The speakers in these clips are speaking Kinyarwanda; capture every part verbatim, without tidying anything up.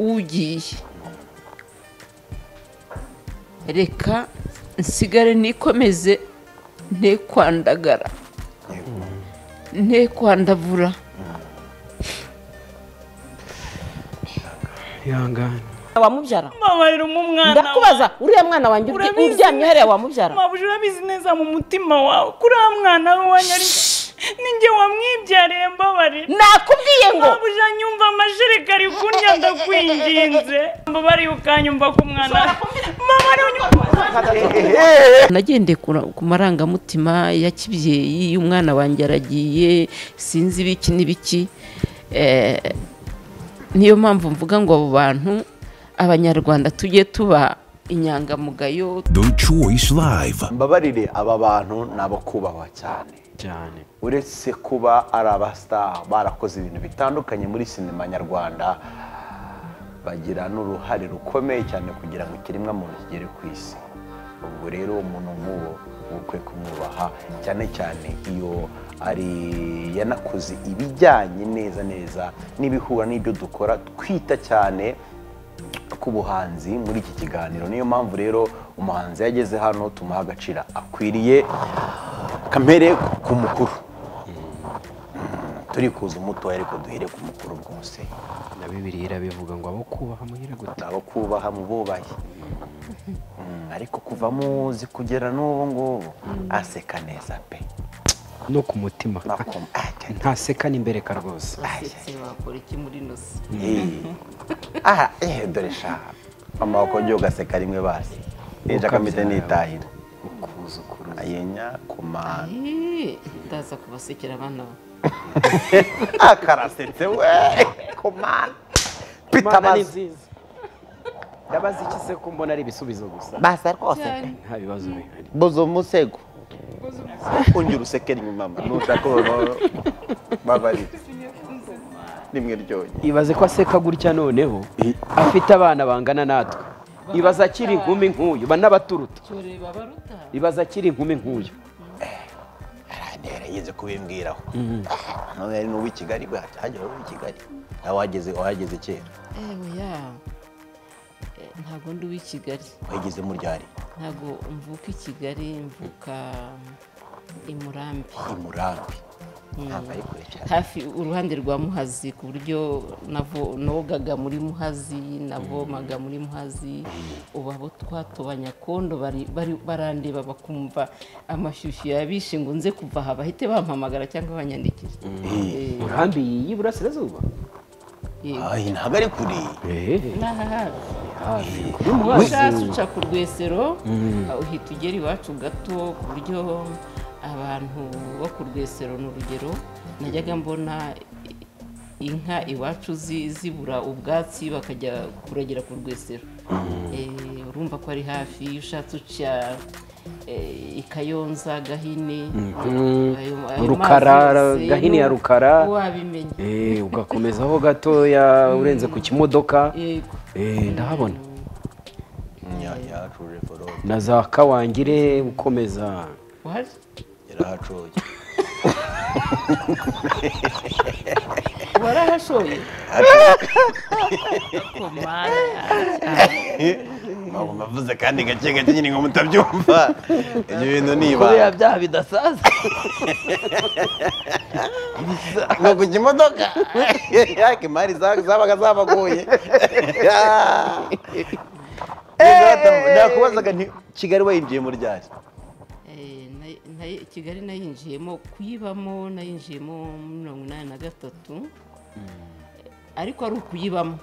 uugiye reka nsigare nikomeze nte kwandagara nte kwandavura yangana wamubyara mama rero mu mwana ndakubaza uriya mwana wanjye uryamye hariya wamubyara mabujura bizi neza mu mutima wawe kuri wa mwana wanyari ninge wamwibyariye mbabare nakubwiye ngo mabujura nyumva amajereka ari kunya ndakwinginze mbabare ukanyumva ku mwana mama rero nagende ku maranga mutima ya kibyeyi umwana wanjye aragiye sinzi biki nibiki eh niyo mpamvu mvuga ngo abo bantu abanyarwanda tujye tuba inyangamugayo. The Choice Live. Mbabarire aba bantu nabakubahwa cyane cyane uretse kuba ari abastar barakoze ibintu bitandukanye muri sinema nyarwanda bagira n'uruhare rukomeye cyane kugira ngo ikiremwa muntu kigere ku isi. Ubwo rero umuntu nk'uwo ukwe kumwubaha cyane cyane iyo ari yanakoze ibijyanye neza neza n'ibihura n'ibyo dukora twita cyane kubuhanzi muri iki kiganiro. Niyo mpamvu rero umuhanzi yageze hano tumuha agacira akwiriye. Kamere ku mukuru turi kuza umutoya ariko duhere ku mukuru bwose na Bibiliya irabivuga ngo abo kubaha muhira gute abo kubaha mububaye ariko kuva muzi kugera n'ubu ngubu aseka neza pe no ku mutima ntaseka n'imbere ka rwose bakora iki muri nose aha eh dore sha mama ko njye ugaseka rimwe basi eje akamite nitahira ukuza ukuru ayenya kumana eh ndaza kubasekera abana akarasetse we kumana pitabazi ndabazi kise ko mbona ari bisubizo gusa basa rwose nta bibazo bihari bozo musego konjuru sekeri mama nutakoro babari nimwe ryonye ibaze ko aseka gutya noneho afite abana bangana natwe ibaza kiri inkumi nkuyu banabaturuta ibaza kiri inkumi nkuyu aradera yeze kubimbwiraho none ari n'uwi Kigali byaje uwi Kigali nawageze wageze kera ewe ya ntago nduwi Kigali wageze mu ryari ntago mvuka i Kigali mvuka imurambi imurambi hafi uruhande rwa Muhazi ku buryo navo nogaga muri Muhazi navomaga muri Muhazi uba bo twatobanya kondo bari barandeba bakumva amashyushyu yabishe ngo nze kuva aha bahite bampamagara cyangwa banyandikira uruhambi y'iburasirazuba ayi ntago ari kuri uca ku Rwesero uhita ugera iwacu gato ku buryo abantu bo ku Rwesero n'urugero najyaga mbona inka iwacu zibura ubwatsi bakajya kuragira ku Rwesero urumva ko ari hafi ushatse uca ikayonza gahini rukarara gahini ya rukara wabimenye eh ugakomeza ho gato ya urenze ku kimodoka eh ndahabona nya ya tureforo nazaka wangire ukomeza what yarahacoye warahacoye komana mama mavuze kandi gakenge cyo nyine ngo mutabyumva ibyo bintu niba ko yabyaha bidasaza no kujimodoka yake mari zabaga zabagoye ndakubazaga nti Kigali wayinjiye mu ryari eh Kigali nayinjiyemo kuyibamo nayinjiyemo mirongo inani na gatatu ariko ari ukuyibamo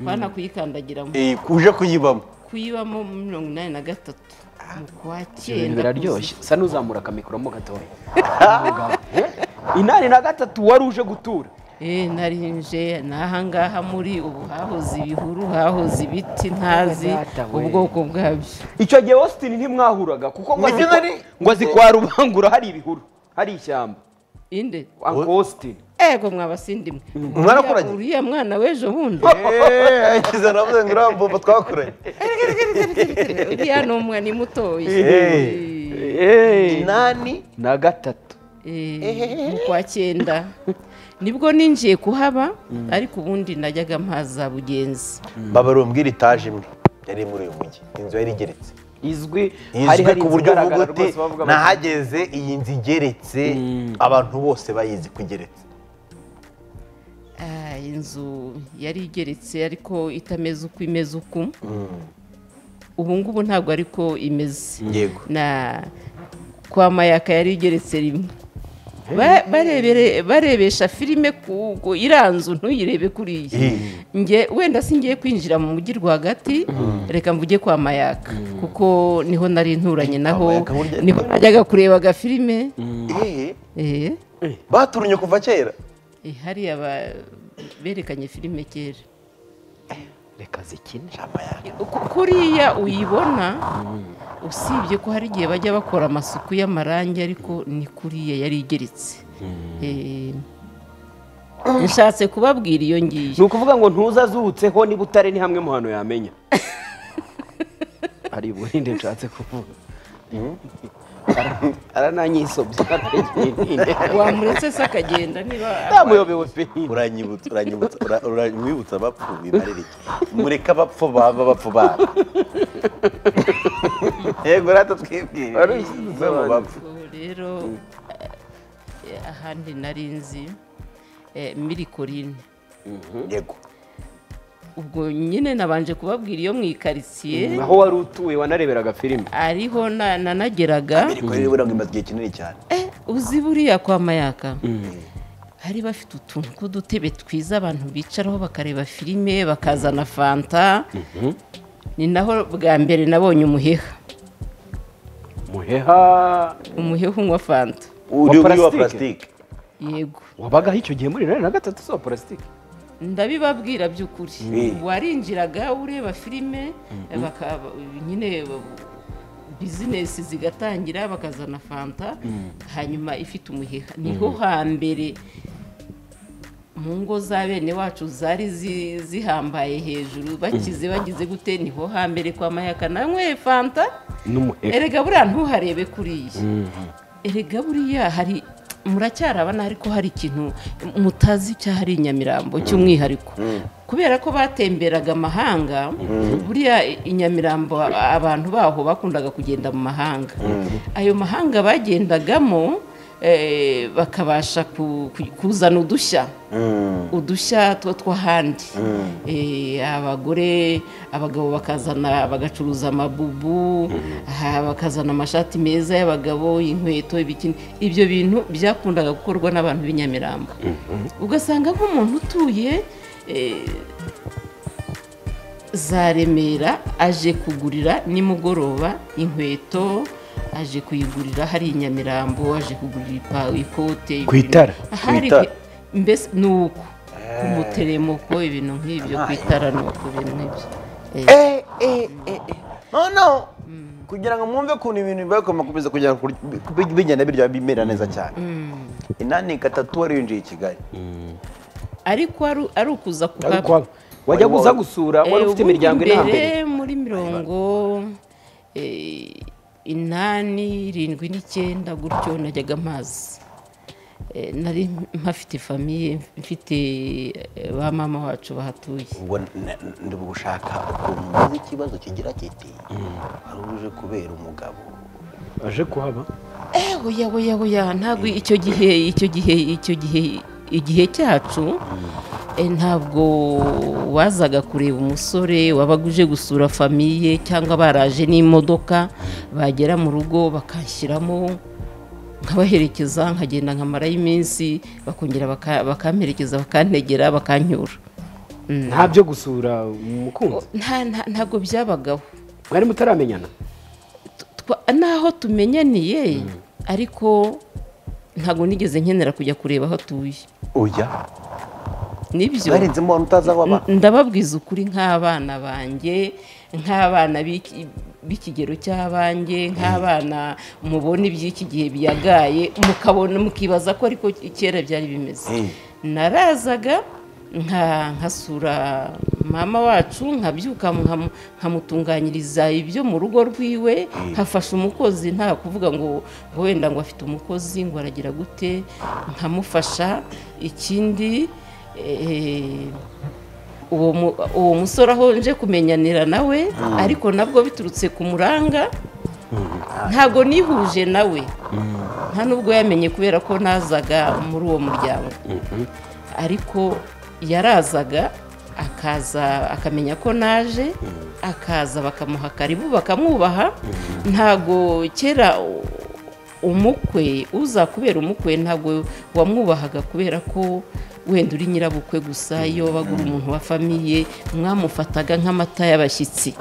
bana kuyikandagiramo eh kuje kuyibamo kuyibamo mirongo inani na gatatu mu kwakenda biraryoshye sa nuzamura ka mikoro mo gatoya inani na gatatu waruje gutura eh narinje nahangaha muri ubuhahoze ibihuru hahoze ibiti ntazi ubwoko bwabyo icyo gihe Austin ntimwahuraga kuko ngo zikwara ubangura hari ibihuru hari ishyamba inde Uncle Austin ego mwabasindimwe mwarakoranye uriya mwana wejo bundi eh akiza navuze ngrambo batwakoranye uriya no mwana mutoye eh inani na gatatu eh mu kwa cyenda nibwo ninjiye kuhaba ariko ubundi najyaga mpaza bugenzi baba rumbwira itaje imwe yari muri uyu mujyi inzu yari igeretse izwi hari hari kugaragara rwose bavuga nahageze iyi nzi igeretse abantu bose bayizi kugeretse ah inzu yari igeretse ariko itameze uko imeze uko ubu ngubu ntabwo ariko imeze na kwa Mayaka yari igeretse rimwe barebesha filime kuko iranzu ntuyirebe kuriya nge wenda singiye kwinjira mu mujyi rwagati reka mvuge kwa Mayaka kuko niho nari nturanye naho niho najyaga kureba ga filime eh eh baturunye kuva kera eh hari aba berekanye filime kera reka zikine kuriya uyibona usibye ko hari giye bajya bakora amasuku y'amarangi ariko ni kuriya yari igeretse eh nshatse kubabwira iyo ngiye nukuvuga ngo ntuzazutseho ni butare ni hamwe mu hano yamenya ari burinde nshatse kuvuga arananyisobye wamuretse sakagenda niba damuyobewe pe uranyibutsa uranyibutsa uranyibutsa bapfuye narereke mureka bapfu baba bapfu baba yego ratatwibwire arushyize mu bapfu rero ahandi narinzi Mirikorine yego ubwo nyine nabanje kubabwira iyo mwikaritsiye aho wari utuye wanareberaga filime ariho nanageraga Mirikorine buranga imaze igihe kinini cyane eh uzi buriya kwa Mayaka hari bafite utuntu kudutebe twiza abantu bicaraho bakareba filime bakazana fanta ni naho bwa mbere nabonye umuheha umuheha umuheha unywa fanta uri wa plastic yego wabagaho icyo gihe muri rero na gatatu so plastic ndabibabwira byukuri warinjiraga ureba filime baka nyine business zigatangira bakazana fanta hanyuma ifite umuheha niho hambere mu ngo za bene wacu zari zihambaye hejuru bakize bagize gute niho hambere kwa Mayaka nanyweye fanta erega buriya ntuharebe kuriya erega buriya hari muracyarabana ariko hari ikintu mutazi cyahari inyamirambo cy'umwihariko kubera ko batemberaga amahanga buriya inyamirambo abantu baho bakundaga kugenda mu mahanga ayo mahanga bagendagamo bakabasha kuzana udushya udushya two tw'ahandi abagore abagabo bakazana bagacuruza amabubu bakazana amashati meza y'abagabo inkweto ibikini ibyo bintu byakundaga gukorwa n'abantu b'inyamiramba ugasanga nk'umuntu utuye za Remera aje kugurira nimugoroba inkweto aje kuyigurira hari inyamirambo aje kugurira ikote kwitara kwitara mbese nuko umuteremoko ibintu nk'ibyo kwitara nuko ibintu nk'ibyo eh eh eh no no kugira ngo mwumve kuntu ibintu bibakoma kubiza kugira kubijyana biryo bimera neza cyane inani gatatu wari yinjiye i Kigali ariko ari ukuza kugaba wajya kuza gusura wari ufite imiryango inambere muri mirongo eh inani irindwi n'icyenda gutyo najyaga amazi nari mpafite famiye mfite ba mama wacu bahatuye ndi gushaka ukuntu ikibazo kigira kiti aruje kubera umugabo aje kuhaba eh oya oya oya ntabwo icyo gihe icyo gihe icyo gihe igihe cyacu ntabwo wazaga kureba umusore wabaguje gusura famiye cyangwa baraje n'imodoka bagera mu rugo bakashyiramo nkabaherekeza nkagenda nkamara y'iminsi bakongera bakamperekeza bakantegera bakanyura ntabyo gusura umukunzi ntabwo byabagaho mwari mutaramenyana naho tumenyaniye ariko ntabwo nigeze nkenera kujya kureba aho tuye oya nibyo ndababwiza ukuri nk'abana banjye nk'abana b'ikigero cy'abanjye nk'abana mubona iby'iki gihe byagaye mukabona mukibaza ko ariko kera byari bimeze narazaga nkasura mama wacu nkabyuka nkamutunganyiriza ibyo mu rugo rwiwe nkafasha umukozi nta kuvuga ngo wenda ngo afite umukozi ngo aragira gute nkamufasha ikindi uwo musore aho nje kumenyanira nawe ariko nabwo biturutse ku muranga ntago nihuje nawe nta nubwo yamenye kubera ko nazaga muri uwo muryango ariko yarazaga akaza akamenya ko naje akaza bakamuha karibu bakamwubaha ntago kera umukwe uza kubera umukwe ntago wamwubahaga kubera ko wenda uri nyirabukwe gusa iyo bagura umuntu wa famiye mwamufataga nk'amata y'abashyitsi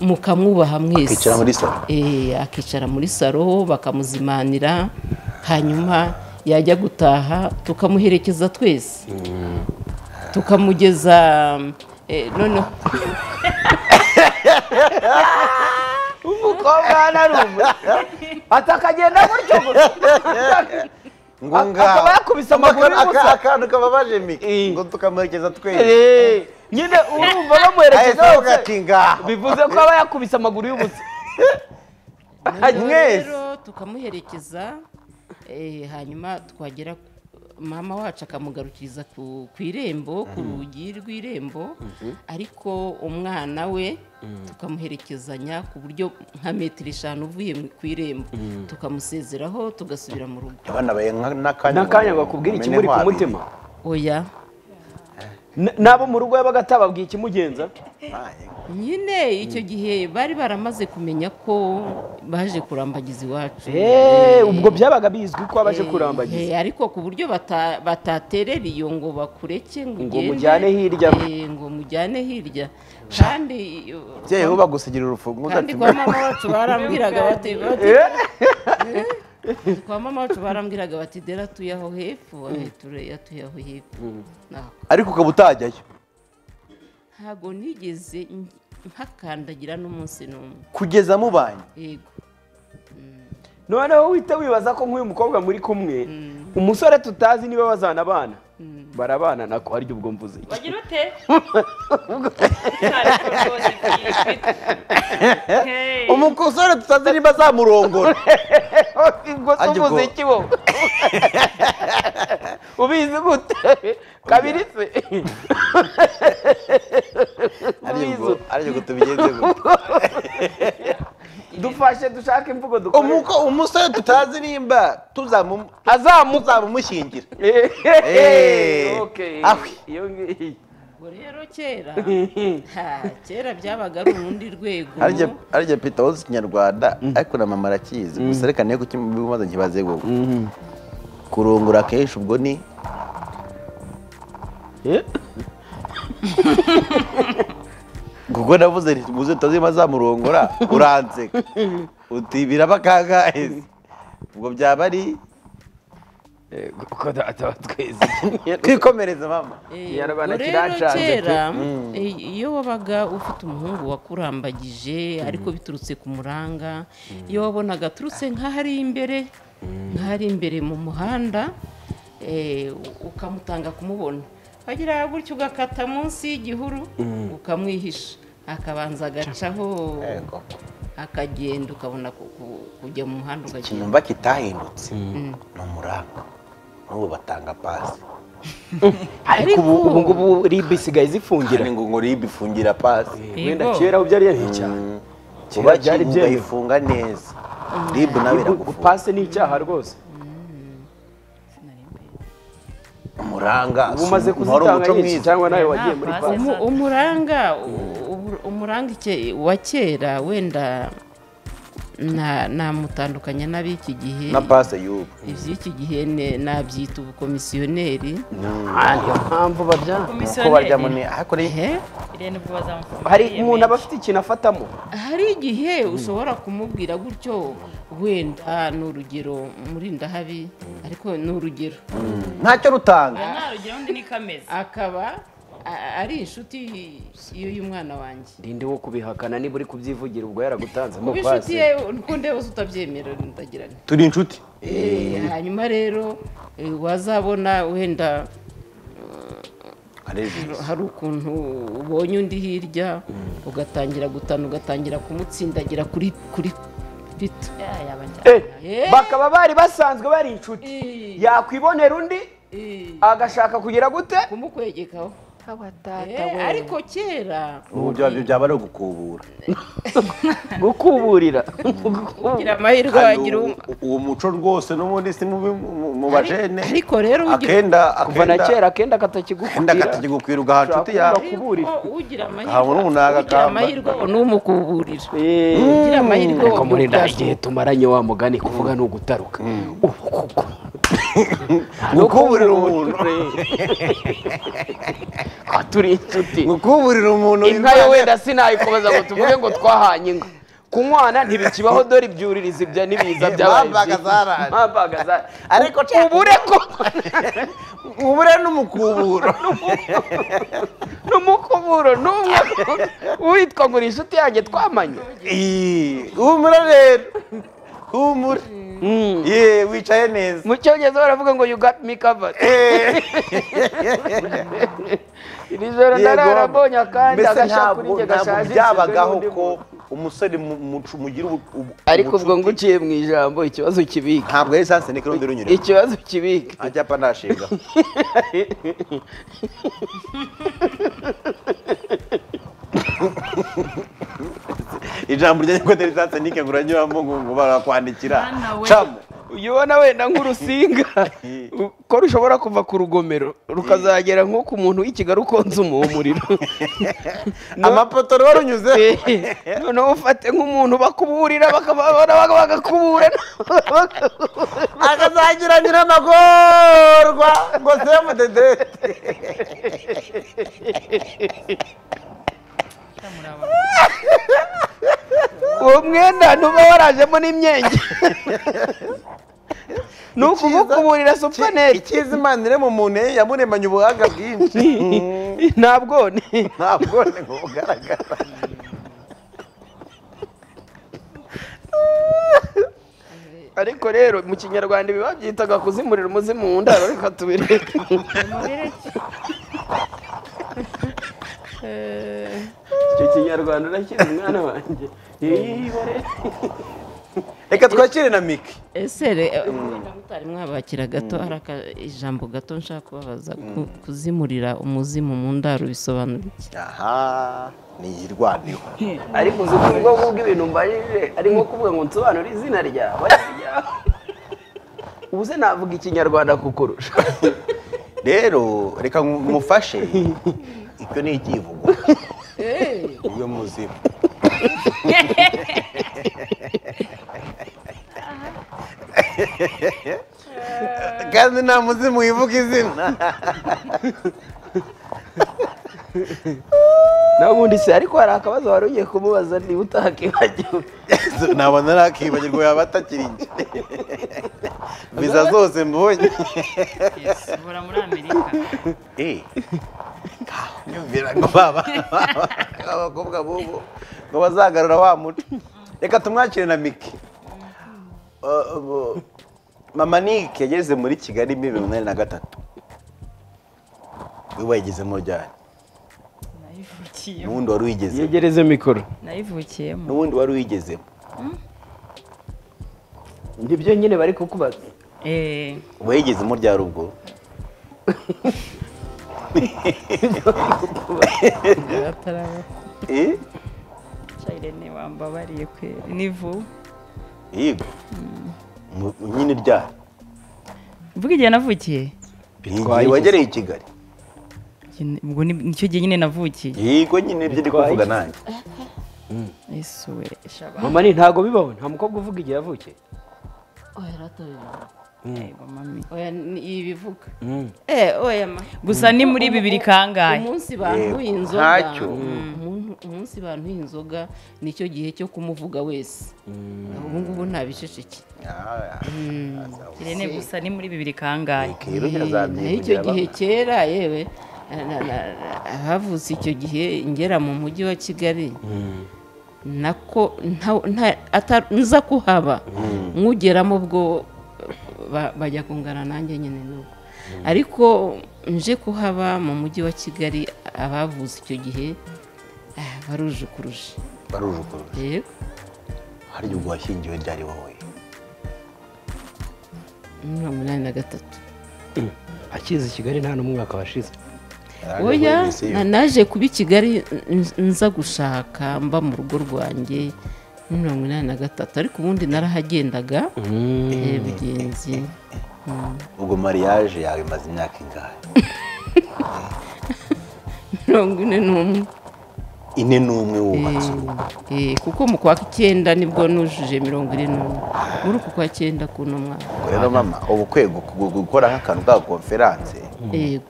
mukamwubaha mwese akicara muri saro eh akicara muri saro bakamuzimanira hanyuma yajya gutaha tukamuherekeza twese tukamugeza noneho umukobwa narumva atakagenda buryo ngunga akubisa amaguru akantu kababaje miki ngo tukamuherekeza twese nyine urumva bamuherekeza ugatinga bivuze ko aba yakubisa amaguru y'ubutsi mwese tukamuherekeza eh hanyuma twagera mama wacu akamugarukiriza ku kwirembo ku rugi rw'irembo ariko umwana we tukamuherekezanya ku buryo nka metri eshanu uvuye ku irembo tukamusezeraho tugasubira mu rugo abana baye nakanya bakubwira iki muri ku mutima oya nabo mu rugo yabagata babwiye iki mugenza nyine icyo gihe bari baramaze kumenya ko baje kurambagiza iwacu eh ubwo byabaga bizwi ko abaje kurambagiza eh ariko ku buryo bataterera iyo ngo bakureke ngo mujyane hirya eh ngo mujyane hirya kandi byaye ho bagusigira urufugo kandi kwa mama wacu barambiraga bati kwa mama wacu barambiraga bati dera tuyaho hepfo ahiture yatuyaho hepfo ariko kabutajyayo ntago nigeze nkakandagira n'umunsi n'umwe kugeza mubanye yego none wowe uhita wibaza ko nk'uyu mukobwa muri kumwe umusore tutazi niba bazana abana barabana nako ari ubwo mvuze wagira ute umusore tutazi niba azamurongora mvuze kibo ubizi gute kabiritse ariyo ariyo kutubigenze dufashe dushaka imvugo dukora umuko umusore tutazi nimba tuzamu azamuzamumushingira eh okay iyo ngiyi rero kera ha kera byabaga ari urundi rwego arya arya pita wose kinyarwanda ariko na mama rakizi gusa reka niyo kukimubaza nkibaze gogo kurongura kenshi ubwo ni eh Gugo navuze nti muze tazima zamurongora uranseka uti birabakaga ubwo byaba ari gukoda atatweze kwikomereza mama yarabana kirancanze iyo wabaga ufite umuhungu wakurambagije ariko biturutse ku muranga iyo wabonaga turutse nk'ahari imbere nk'ahari imbere mu muhanda eh ukamutanga kumubona agira gutyo gakata munsi y'igihuru ukamwihisha akabanza gacaho akagenda ukabona kujya mu muhanda ugakina numva kitahindutse no muraka n'ubu batanga pasi ariko ubu ngubu ribi sigaye zifungira ngo ngo ribi ifungira pasi wenda kera ubyo ari yahe cyane kuba byari byifunga neza ribi nabira gufunga pasi ni icyaha rwose umuranga umaze kuzitanga iki cyangwa nawe wagiye muri pasi umuranga umuranga wa kera wenda na namutandukanya nabiki gihe na pasi y'ubu ibyiki gihe nabyita ubukomisiyoneri nta mpamvu barya ko barya mune hakore hari umuntu abafite ikintu afatamo hari igihe ushobora kumubwira gutyo wenda n'urugero muri ndahabi ariko n'urugero ntacyo rutanga nta rugero ndi nikameze akaba ari inshuti y'uyu mwana wanjye ndinde wo kubihakana niba uri kubyivugira ubwo yaragutanze mu pasi inshuti ye ukunde wose utabyemera ndagirana turi inshuti eh hanyuma rero wazabona wenda hari ukuntu ubonye undi hirya ugatangira gutana ugatangira kumutsindagira kuri kuri pito bakaba bari basanzwe bari inshuti yakwibonera undi agashaka kugira gute kumukwegekaho ariko kera ubu byaba ari gukubura gukuburira kugira amahirwe wagira uwo muco rwose n'ubundi si mu bajene ariko rero akenda kuva na kera akenda katakigukwira ugahacuti yawe ugira amahirwe n'umukuburira ugira amahirwe ko muri ndagiye tumaranye wa mugani kuvuga no gutaruka ubukuko gukuburira umuntu aturi inshuti gukuburira umuntu inka yo wenda sinayikobaza ngo tuvuge ngo twahanye inka kunywana ntibikibaho dore ibyuririza ibya nibiza by'abagazara ariko ubure ko ubure n'umukuburo n'umukuburo n'umwe witwa ngo inshuti yanjye twamanye umura rero umura ye wicaye neza mu cyongereza baravuga ngo you got me covered iri joro nararabonye kandi agashaka kuri njye gashaje byabagaho ko umusore mugira ariko ubwo nguciye mu ijambo ikibazo kibika ntabwo ari sanse ni kirondo runyura ikibazo kibika ajya pa nashinga ijambo rya ko deri sanse ni kaguranyuramo ngo barakwandikira chamo uyibona wenda nk'urusinga ko rushobora kuva ku rugomero rukazagera nko ku muntu w'ikigarukonze umuriro amapoto rwa runyuze noneho ufate nk'umuntu bakuburira bakababona bagakubura akazagira nyiranagorwa ngo semu dede umwenda ntuba warajemo n'imyenge nuko kuburira supaneri ikizimanire mu mune yamuremanye ubuhanga bwinshi ntabwo ni ntabwo ni kugaragara ariko rero mu kinyarwanda biba byitaga kuzimurira umuzimu mu ndaro reka tubireke icyo kinyarwanda nakiri umwana wanjye reka twakire na Miki esere mutari mwabakira gato haraka ijambo gato nshaka kubabaza kuzimurira umuzimu mu ndaro bisobanura iki aha ni irwaniro ariko zikubwo kuvuga ibintu mbayije ari nko kuvuga ngo nsobanura izina ryawe ubuze navuga ikinyarwanda kukurusha rero reka mufashe icyo ni ikivugo uyo muzimu kandi nta muzimu wivuga izina nawe ubundi se ariko hari akabazo wari ugiye kumubaza niba utakibagirwa ntabwo narakibagirwa yaba atakiri viza zose mbonye ubura muri Amerika nyumvira ngo baba abakobwa bubu ngo bazagarura wa muco reka tumwakire na Miki mama Nick yageze muri Kigali mu bibiri na gatatu we wayigezemo ryari n'ubundi wari uyigezemo yegereze mikoro nayivukiyemo n'ubundi wari uyigezemo nibyo nyine bari kukubaza eh wayigezemo ryari ubwo eh cyane wambabariye kweli nivu yego nyine ryari mvuga igihe navukiye bitwaye wagereye i Kigali ubwo nicyo gihe nyine navukiye yego nyine ibyo ndi kuvuga nanjye yesuwe mama ni ntago bibaho nta mukobwa uvuga igihe yavukiye oya ratorera yego mami oya ibivuga eh oya ma gusa ni muri bibiri kangahe umunsi bantuye inzoga ntacyo umunsi bantuye inzoga nicyo gihe cyo kumuvuga wese ubu ngubu nta bishesheke kirene gusa ni muri bibiri kangahe nicyo gihe kera yewe havutse icyo gihe ngera mu mujyi wa Kigali nako nza kuhaba nkugeramo ubwo bajya kungana nanjye nyine nuko ariko nje ko haba mu mujyi wa Kigali abavuze icyo gihe baruje kuruje baruje kuruje yego hari ubwo washingiwe byari wowe umunani na gatatu akize Kigali nta n'umwaka washize oya naje kuba Kigali nza gushaka mba mu rugo rwanjye mirongo inani na gatatu ariko ubundi narahagendaga bigenzi ubwo mariage yawe imaze imyaka ingahe mirongo ine n'umwe ine n'umwe wubatse kuko mu kwa icyenda nibwo nujuje mirongo ine n'umwe muri uku kwa icyenda kuno mwaka rero mama ubu kwego gukora nk'akantu ka konferanse yego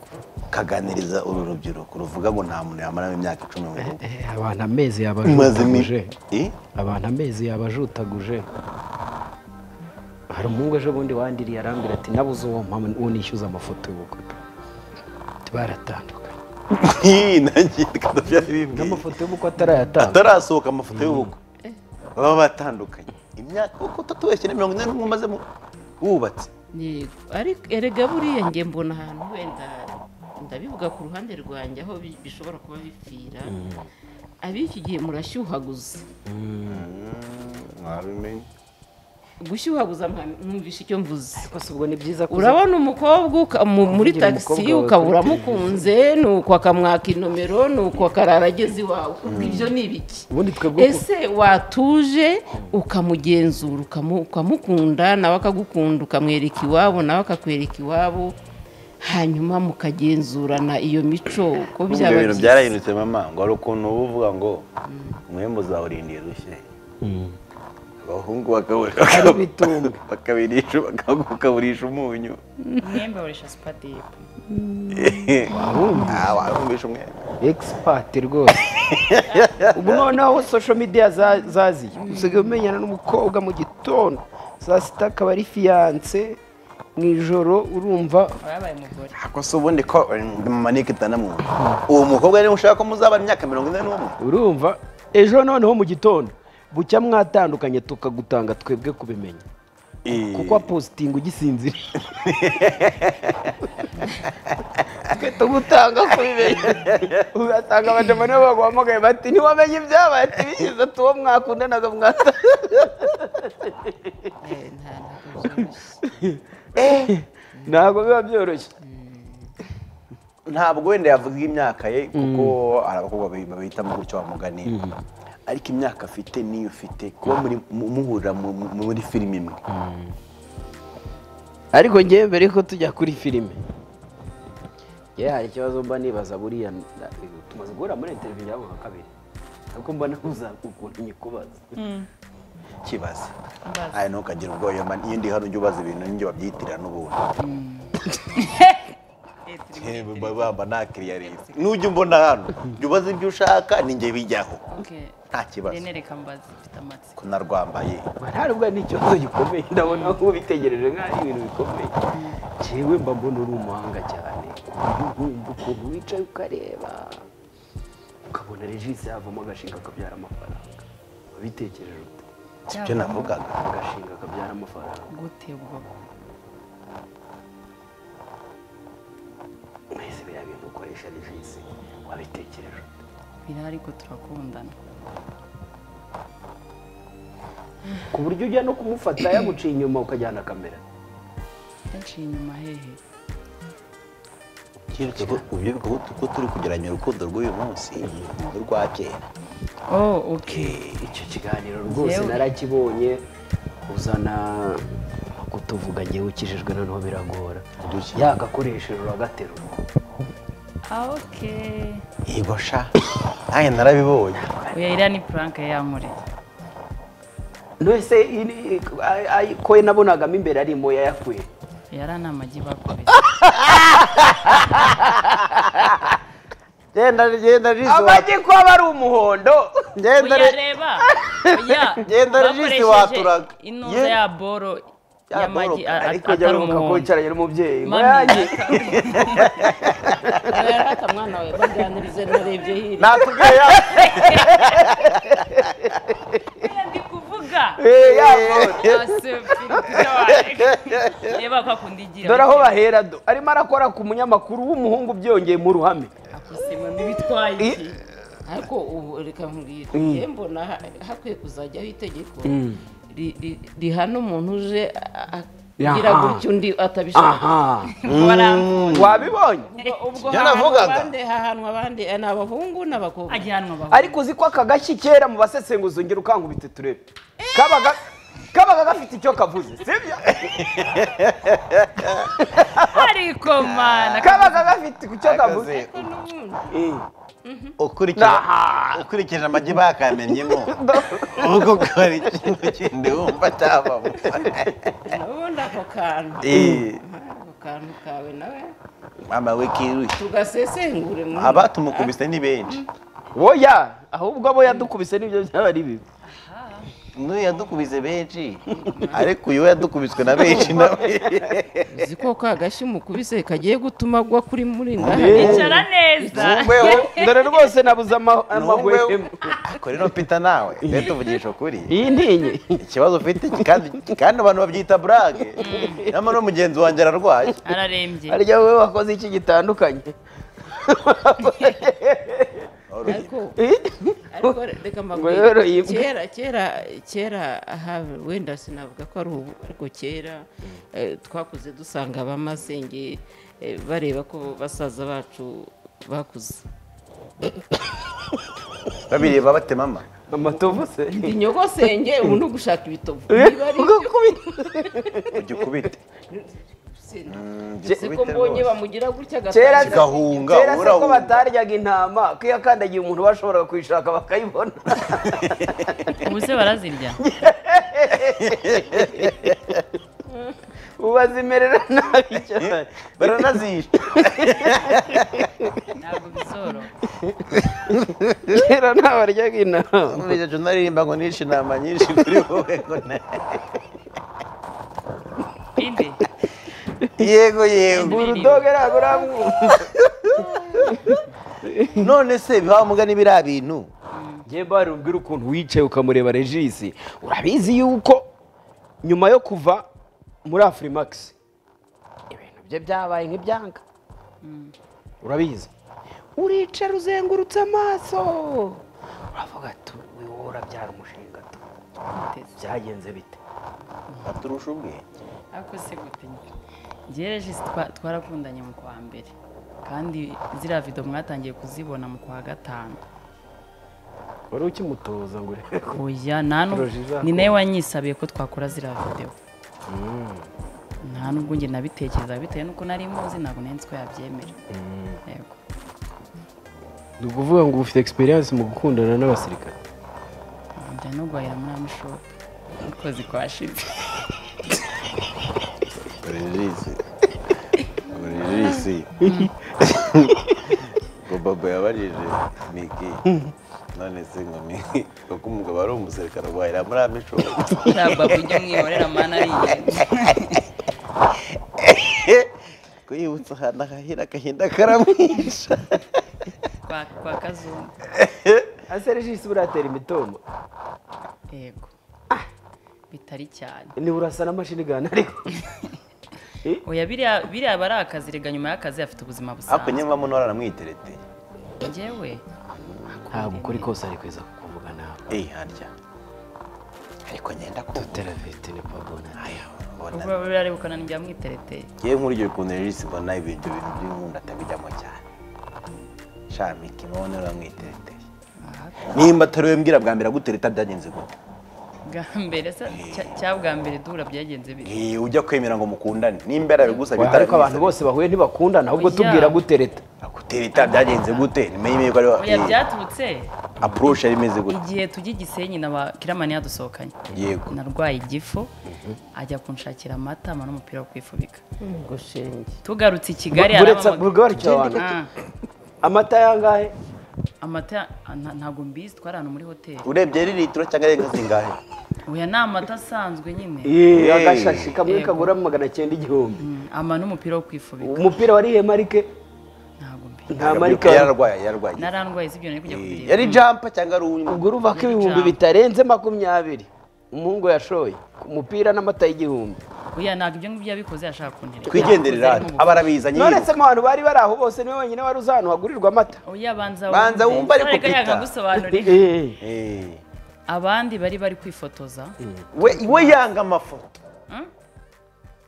kaganiriza uru rubyiruko ruvuga ngo nta muntu yamara imyaka icumi mu rugo abantu amezi yabajutaguje abantu amezi yabajutaguje hari umuhungu ejo bundi wandiriye arambwira ati nabuze uwo mpamvu unishyuza amafoto y'ubukwe baratandukanye ii nanjye ndabyirinda amafoto y'ubukwe atarayatanga atarasohoka amafoto y'ubukwe baba batandukanye imyaka uko tatubeshyira mirongo ine n'umwe maze wubatse yego ariko erega buriya nge mbona ahantu wenda ndabivuga ku ruhande rwanjye aho bishobora kuba bipfira abiki gihe murashyuhaguza mwabimenye gushyuhaguza mwumvisha icyo mvuze urabona umukobwa muri taxi ukabura mukunze nuko akamwaka inomero nuko akarara ageze iwawe ibyo ni ibiki ese watuje ukamugenzura ukamukunda nawe akagukunda ukamwereka iwabo nawe akakwereka iwabo hanyuma mukagenzurana iyo mico ko byababye byarahindutse mama ngo ari ukuntu uvuga ngo umwembo zawurindiye rushye abahungu bakabitunga bakabirisha bakagukaburisha umunyu umwembe urisha spadipo abahungu expert rwose ubu noneho social media zazi usigaye umenyana n'umukobwa mu gitondo saa sita akaba ari fiance nijoro urumva wabaye mugore akose ubundi ko manike tanamwe uwo mukobwa ari mushaka ko muzaba imyaka mirongo ine n'umwe urumva ejo noneho mu gitondo bucya mwatandukanye tukagutanga twebwe kubimenya kuko posting ugisinzira tukagutanga kubimenya uratanga abadamana bagomagaye bati ni wamenye ibyabaye ati biza tuwo mwakundanaga mwata ntabwo biba byoroshye ntabwo wenda yavuga imyaka ye kuko hari abakobwa bahitamo gutyo bamugane ariko imyaka afite niyo ufite kuba muhura muri filime imwe ariko ngewe mbere ko tujya kuri filime ye hari ikibazo mba nibaza buriya tumaze guhura muri interview yabo nka kabiri ariko mba ntuzakukunda nyikubaza kibaza ari nukagira ubwoyo man iyo ndi hano njye ubaza ibintu njye babyitirira n'ubuntu yebo baba nakiriya rese n'ujye mbona hano njye ubaza ibyo ushaka ninjye bijyaho nta kibazo renereka mbaza mfite amatsiko narwambaye ntarubwo n'icyozo gikomeye ndabona ko ubitegereje nk'aho ibintu bikomeye cyewe mba mbona uri umuhanga cyane ukuntu wicaye ukareba ukabona regisi yavamo agashinga akabyara amafaranga babitegereje ibyo navugaga agashinga kabyara amafaranga gutebwa mwese biriya bintu ukoresha revisi wabitekereje birahari ko turakundana ku buryo ujya no kumufata yaguciye inyuma ukajyana kamera yaciye inyuma hehe ubyibuka ko turi kugeranya urukundo rw'uyu munsi n'urwa kera oh okay icyo kiganiro rwose narakibonye uzana kutuvuga ngewe ukijijwe noneho biragora yagakoresheje uragaterura okay ibosha nanjye narabibonye oya iriya ni prank yankoreye wese ko nabonagamo imbere arimo yayakuye yarana amagi bakubise genda genda rizo amagi ko bari umuhondo genda reba ya genda rizo waturaga ino ya boro ya magi ariko jya mukakocaranye n'umubyeyi magi naraka mwana we baganirize narebye hiri natugiye ya ndi kuvuga dore aho bahera arimo arakora ku munyamakuru w'umuhungu byongeye mu ruhame ariko reka nkuriye yembona hakwiye kuzajya itegeko rihana umuntu uje kugira gutyo ndi atabishaka wabibonye yanavugaga ahantu abandi n'abahungu n'abakobwa ariko uziko akagashikera mu basesenguzo ngira ukangubite turebe kabaga kabaga gafite icyo kavuze sibyo ariko mana kabaga gafite icyo kavuze ukurikije amagi bakamenyemo ubwo gukora ikintu kindi wumva cyabamo ubundi ako kantu ako kantu kawe nawe mama we kirushye tugasesengure abatumukubise ni benshi woya ahubwo abo yadukubise nibyo byaba ari bibi nuye yadukubize benshi ariko uyu yadukubiswe na benshi nawe ziko ko agashimukubise kagiye gutuma gwa kuri muri ndahicara neza ndore rwose nabuza amagwe ko rero pita nawe ndetuvugisha kuri iyi ntinye ikibazo ufite kandi kandi abantu babyita brage namara mugenzi wangera rwaje ararembye arya we wakoze iki gitandukanye Ariko reka mbabwire kera kera kera have wenda sinavuga ko ari ubu ariko kera twakuze dusanga abamasenge bareba ko basaza bacu bakuze babireba bate mama amatovu se inyogosenge umuntu gushaka ibitovu ugukubite seko mbonye bamugira gutya gatera gahunga ura ko bataryaga intama kiyakandagiye umuntu bashobora kwishaka bakayibona umuse barazirya ubazimerera nabi cyane baranazisha ntabwo bisoro kera ntabaryaga intama nijya naririmba ngo nishi intama nyinshi kuri wowe ngo indi Yego yego urudogera guramwe none se bihamuga nibira bintu ngiye barubwira ukuntu wicaye ukamureba Regis urabizi yuko nyuma yo kuva muri Afrimax ibintu bye byabaye nk'ibyanga urabizi uricara uzengurutse amaso uravuga ati wihora byara umushinga tu byagenze bite aturusha ubwenge akose gutinya Jereje twarakundanye mu kwa mbere kandi zira video mwatangiye kuzibona mu kwa gatanu wari ukimutoza ngo oya nanu ni nawe wanyisabiye ko twakora zira video nta nubwo nge nabitekereza bitewe nuko nari muzi ntabwo nenzi ko yabyemera yego ni ukuvuga ngo ufite experience mu gukundana n'abasirikare njya no guhahira muri amashop ukwezi kwashize Regis Regis Baba yabarije Miki none se ngami kuko umugabo ari umuserikare wahera muri amisho ntabwo bijya mwihorera mana ariye kuyibutsa hana kahira kahinda karamwisha kwa kwa kazungu ase Regis buratera imitombo yego ah bitari cyane ni urasa na mashini gana ariko Oya biriya biriya barakazi rega nyuma y'akazi afite ubuzima busanzwe. Ako nyemva mu norara mwitereteye. Ngewe. Ntabwo kuri kose ari kweza kuvuga nawe. Eh harya. Ariko ngenda ku televete ni pabona. Aya bona. Ubwo biriya rebukana njya mwitereteye. Ngiye nkuryo ikuntu Regis bona ibintu bintu by'inkunda atabijyamo cyane. Shami kimona ramwitereteye. Nimba taruye mbwira bwa mbere gutereta byagenze gute. Gambere se cyabwambere dura byagenze biri. Eh ujya kwemera ngo mukundane. Nimbera bigusa bitari. Ariko abantu bose bahuye ntibakundana ahubwo tubwira gutereta. Gutereta byagenze gute? Nimenye yuko ari oya byatutse. Approach ari meze gute. Igihe tujye gisenyi naba kiramani yadusohokanye. Yego. Narwaye igifu ajya kunshakira amata no mupira wo kwifubika. Gushenge. Tugarutse Kigali arabamugwa. Amata yangahe? Amata ntago mbizi twari hano muri hotel urebye litiro cyangwa rega zingahe uya na amata asanzwe nyine eh agashashi kamwe kagura magana cyenda igihumbi ama n'umupira wo kwifubika umupira wari he marike ntago mbizi nta marike yararwaye yararwaye narandwaye sibyo nari kujya kugira yari jumpa cyangwa ari uruva ko ibihumbi bitarenze makumyabiri Mungu yashoye umupira n'amata y'igihumbi. Oya ntabwo ibyo ngibyo yabikoze yashaka kuntereka. Twigenderera abarabizanye. Noretse mu bantu bari baraho bose niwe wenyine wari uzantu hagurirwa amata. Oya banza wumva. Banza wumva ariko pita. Eh. Abandi bari bari kwifotoza. We we yanga amafoto.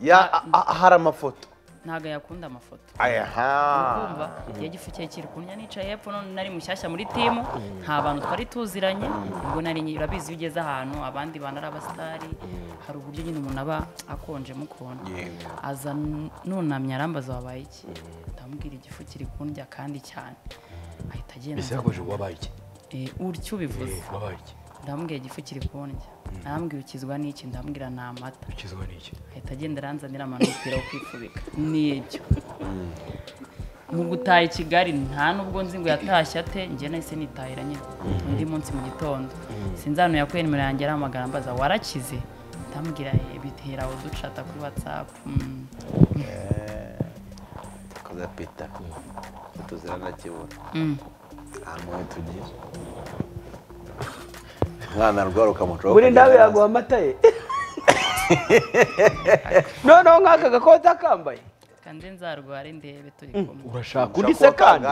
Ya ahara amafoto. Ntaga yakunda amafoto. Aha. Umva igiye gifukiye kiri kunya nicaye hepfo none nari mushyashya muri team nta bantu twari tuziranye ngo nari nyirabizi ugeze ahantu abandi banara abastari hari uburyo nyine umuntu aba akonje mukonje aza nunamya arambaza wabaye iki ndamubwira igifukiri kundya kandi cyane ahita agenda bisakoje wabaye iki eh uryo bivuze wabaye iki ndamubwira igifukiri kundya nambwira ukizwa n'iki ndambwira namata ukizwa n'iki ahita agenda ranzanira amanupira wo kwifubika n'icyo mu gutaye Kigali nta nubwo nzi ngo yatashye ate nge nahise nitahira nyine undi munsi mu gitondo sinzano yakwe nimero yanjye aramagara mbaza warakize ndambwira ibitera wo ducata kuri WhatsApp eh kaza pita tuzirana kibona amwe tugiye Ngana rwaruka mutoka. Buri ndawe yagwa amataye. No no ngaka gakota kambaye. Kandi nzarware ndebe turi kumwe. Urashaka undi sekandi.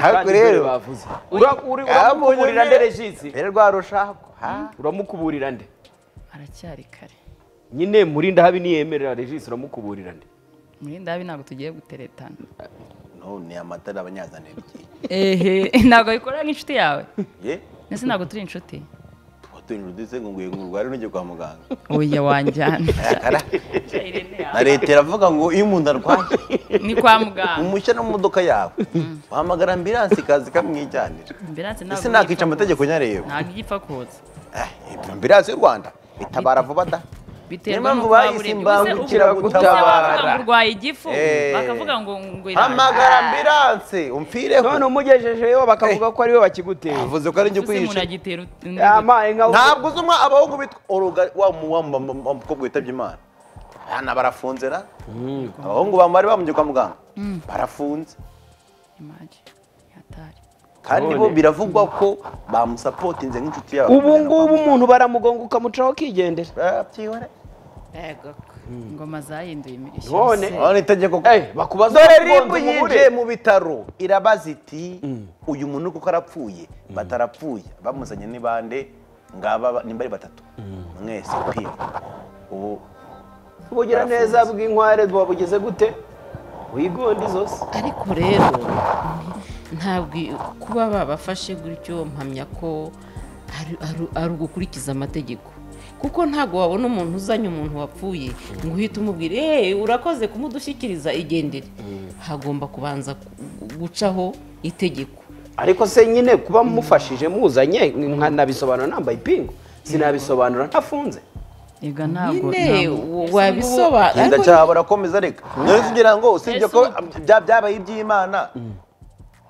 Hako rero bavuze. Uramukuburira nderejisi. Rero rwarushako. Ha? Uramukuburira nde? Aracyari kare. Nyine muri ndahabi niyemerera regisi uramukuburira nde? Muri ndahabi ntabwo tugiye guteretana. No ni amatara abanyazane biki. Ehe ntago ikora nk'inshuti yawe. Ye? Nese ntago turi inshuti. Turi inshuti ngo nguye ngurwari n'ugiye kwa muganga. Oya wanjyana. Naretera avuga ngo iyo umuntu arwaye ni kwa muganga. Umushya no mudoka yawe. Wahamagara ambulance kazi kamwijyanira. Ambulance ntago. Nese nakica amategeko nyareba. Ntago igipfa koza. Eh, ambulance y'u Rwanda itabara vuba da. Biterwa no bayizimbangukira gutabara urwaye igifu bakavuga ngo ngwira amagara ambulance umfire none umugejeje yo bakavuga ko ari we bakigutera avuze ko ari njye kwisha ntabwo uzumwa abahungu bitwa uruga wa mukobwa yitabye Imana hana barafunzera abahungu bamari bamunye kwa muganga barafunze imaje yatari kandi bo biravugwa ko bamusapotinze nk'inshuti yabo ubu ngubu umuntu baramugonguka mucaho kigendera byihore ego ngoma zahinduye imirishyo none none itegeko bakubaza rimbu yinjiye mu bitaro irabaza iti uyu muntu kuko arapfuye batarapfuye bamuzanye n'ibande ngaba nimbari batatu mwese pire ubu ubugira neza bw'inkware bwabugeze gute wigondi zose ariko rero ntabwo kuba babafashe gutyo mpamya ko ari ugukurikiza amategeko kuko ntabwo wabona umuntu uzanye umuntu wapfuye ngo uhite umubwire eh urakoze kumudushyikiriza igendere hagomba kubanza gucaho itegeko ariko se nyine kuba mumufashije muzanye nkanabisobanura nambaye ipingu sinabisobanura ntafunze ega ntabwo wabisobanura ndacyabora komeza reka ntugira ngo usibye ko byabaye iby'Imana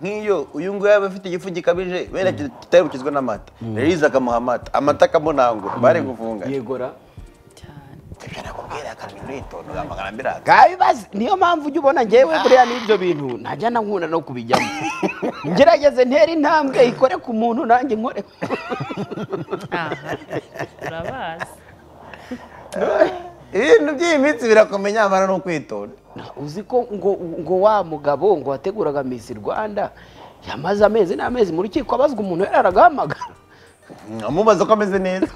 Niyo uyu ngo yabafite igifu gikabije bera kitarukizwa n'amata. Reza kamahamata amata kamonango bare gufunga. Yegora. Cyane. Kubera kabirito n'amagarambira. Gabibazi niyo mpamvu ujye ubona ngewe buriya n'ibyo bintu najya nankunda no kubijyamo. Ngerageze ntera intambwe ikore ku muntu nanjye nkore. Aha. Urabazi. Eh n'ubyimitsi birakomenya amara no kwitonda. Uziko ngo ngo wa mugabo ngo wateguraga Miss Rwanda yamaze amezi n'amezi muri kiko abazwa umuntu yararagahamagara amubaza ko ameze neza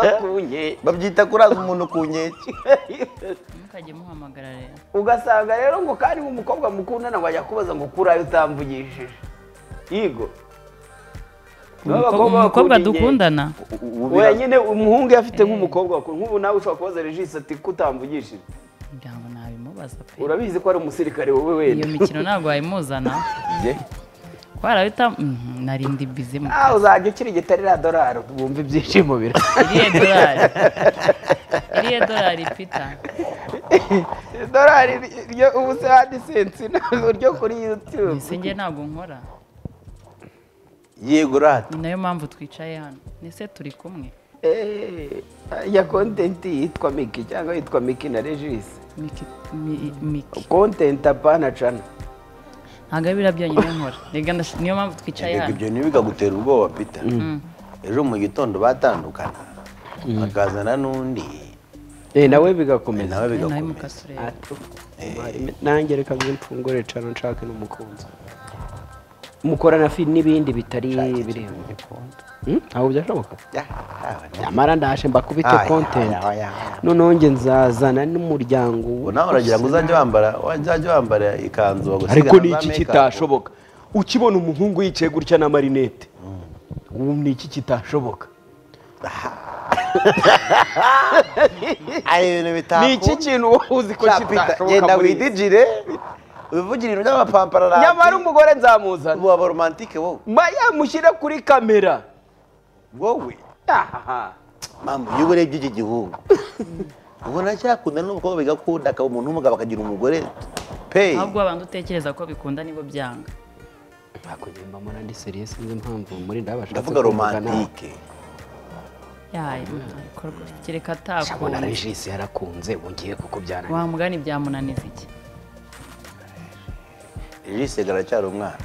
zakunye babyita kuraza umuntu kunyeki mukaje muhamagara rero ugasanga rero ngo kandi mu mukobwa mukunda nawe yakubaza ngo kurayo utambugishije yigo umukobwa dukundana we nyine umuhungu yafite nk'umukobwa nk'ubu nawe ushobora kubaza Regis ati kutambugishije Ndabona nabimubaza pe. Urabizi ko ari umusirikare wowe wenda. Iyo mikino ntabwo wayimuzana. Je. Kwarabita narindi bizimu. Ah uzajya ukiri gitarira dollar ubumva ibyishimo bira. Iriye dollar. Iriye dollar pita. Dollar yo ubuse hadisense n'uryo kuri YouTube. Nisinge ntabwo nkora. Yego rata. Ni nayo mpamvu twicaye hano. Nise turi kumwe. Eh ya content itwa Miki cyangwa itwa Miki na Regis Miki Miki content apana cyane agabira byonyine nkora rega ndashimye mpamvu twicayana ibyo ni bigagutera ubwoba Peter ejo mu gitondo batandukana akazana n'undi eh nawe bigakomeza nawe bigakomeza nangereka bw'imfungure cyane nshaka n'umukunzi mukora na fi nibindi bitari birenze konto aho byashoboka nyamara ndashe mbakubite content none nge nzazana n'umuryango naho uragira ngo uzajye wambara wajye wambara ikanzu wagusiga ariko ni iki kitashoboka ukibona umuhungu yicaye gutya na marinette ubu ni iki kitashoboka ayo ne bitako ni iki kintu uzi ko kitashoboka genda widijire ubuvugiriro by'abapamparara nyamara umugore nzamuzana ubu aba romantique wowe maya mushyira kuri kamera wowe aha mama yubure by'iki gihugu ubona cyakunda n'ubwo bigakunda ka umuntu umugabo akagira umugore pe ntabwo abantu utekereza ko bikunda nibo byanga bakugenda mona ndi serious nzi impamvu muri ndabasha ndavuga romantique yayi bikorwa kireka tako abona regisi yarakunze bungiye kuko byananiye wa mugani byamunaniza iki Elise garacyari umwana.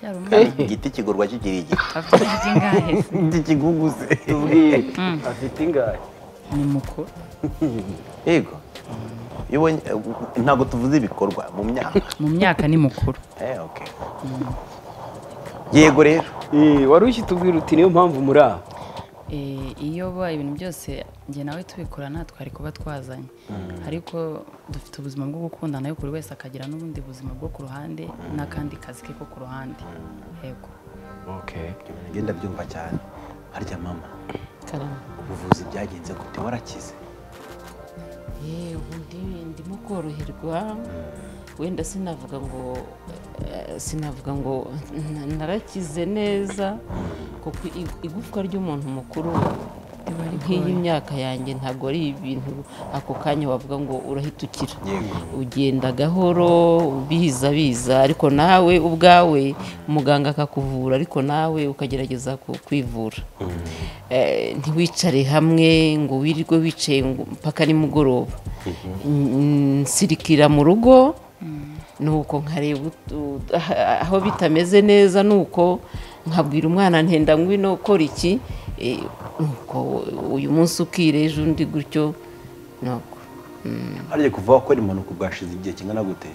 Cyari umwana. Igiti kigurwa kigiri igiti. Afite ingahe? Ndi kiguguze. Ubwiye. Afite ingahe? Ni muko. Yego. Ibo ntago tuvuze ibikorwa mu myaka. Mu myaka ni mukuru. Eh okay. Yego rero. Eh wari ushitubwira uti niyo mpamvu muri aha. Eh iyo ba ibintu byose nge nawe tubikora natwari kuba twazanye ariko dufite ubuzima bwo gukundana yo kuri wese akagira n'ubundi buzima bwo ku ruhande n'akandi kazi ke ko ku ruhande yego okay ngenda byumva cyane harya mama karama ubuvuzi byagenze gute warakize eh ubundi ndimo koroherwa wenda sinavuga ngo sinavuga ngo narakize neza kuko igufwa ry'umuntu mukuru nk'iyi myaka yanjye ntabwo ari ibintu ako kanya wavuga ngo urahitukira ugenda gahoro biza biza ariko nawe ubwawe muganga akakuvura ariko nawe ukagerageza kwivura ntiwicare hamwe ngo wirirwe wicaye mpaka nimugoroba nsirikira mu rugo nuko nkareba aho bitameze neza nuko nkabwira umwana ntenda ngwino ukora iki nuko uyu munsi ukire ejo undi gutyo nuko harya kuva wakora impanuka ubwashize igihe kingana gute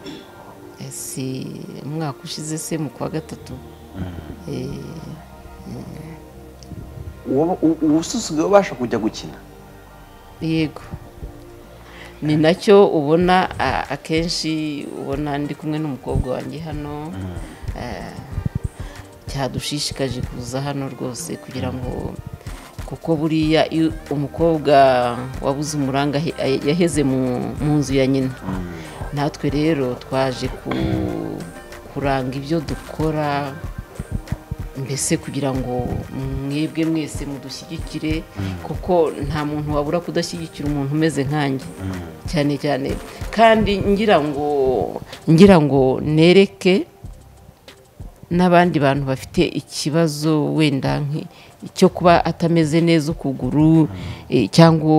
ese umwaka ushize se mu kwa gatatu ubususuga ubasha kujya gukina yego ni nacyo ubona akenshi ubona ndi kumwe n'umukobwa wanjye hano cyadushishikaje kuza hano rwose kugira ngo kuko buriya umukobwa wabuze umuranga yaheze mu nzu ya nyina natwe rero twaje kuranga ibyo dukora mbese kugira ngo mwebwe mwese mudushyigikire kuko nta muntu wabura kudashyigikira umuntu umeze nkanjye cyane cyane kandi ngira ngo ngira ngo nereke n'abandi bantu bafite ikibazo wenda cyo kuba atameze neza ukuguru cyangwa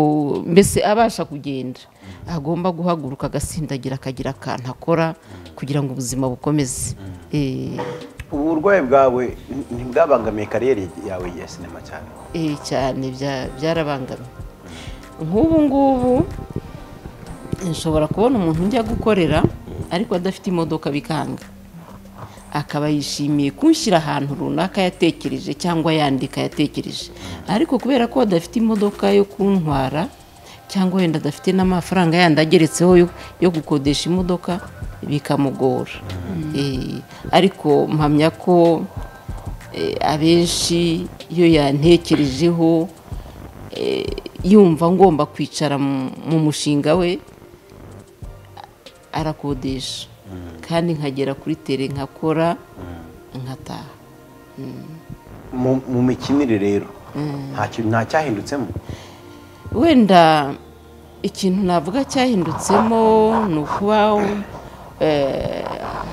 mbese abasha kugenda agomba guhaguruka agasindagira akagira akantu akora kugira ngo ubuzima bukomeze ubu burwayi bwawe ntibwabangamiye kariyeri yawe ya sinema cyane cyane byarabangamiye nk'ubu ngubu nshobora kubona umuntu njya gukorera ariko adafite imodoka bikanga akaba yishimiye kunshyira ahantu runaka yatekereje cyangwa yandika yatekereje ariko kubera ko adafite imodoka yo kuntwara cyangwa wenda adafite n'amafaranga yandageretseho yo gukodesha imodoka bikamugora ariko mpamya ko abenshi iyo yantekerejeho yumva ngomba kwicara mu mushinga we arakodesha kandi nkagera kuri tere nkakora nkataha mu mikinire rero nta cyahindutseho wenda ikintu navuga cyahindutseho ni ukuba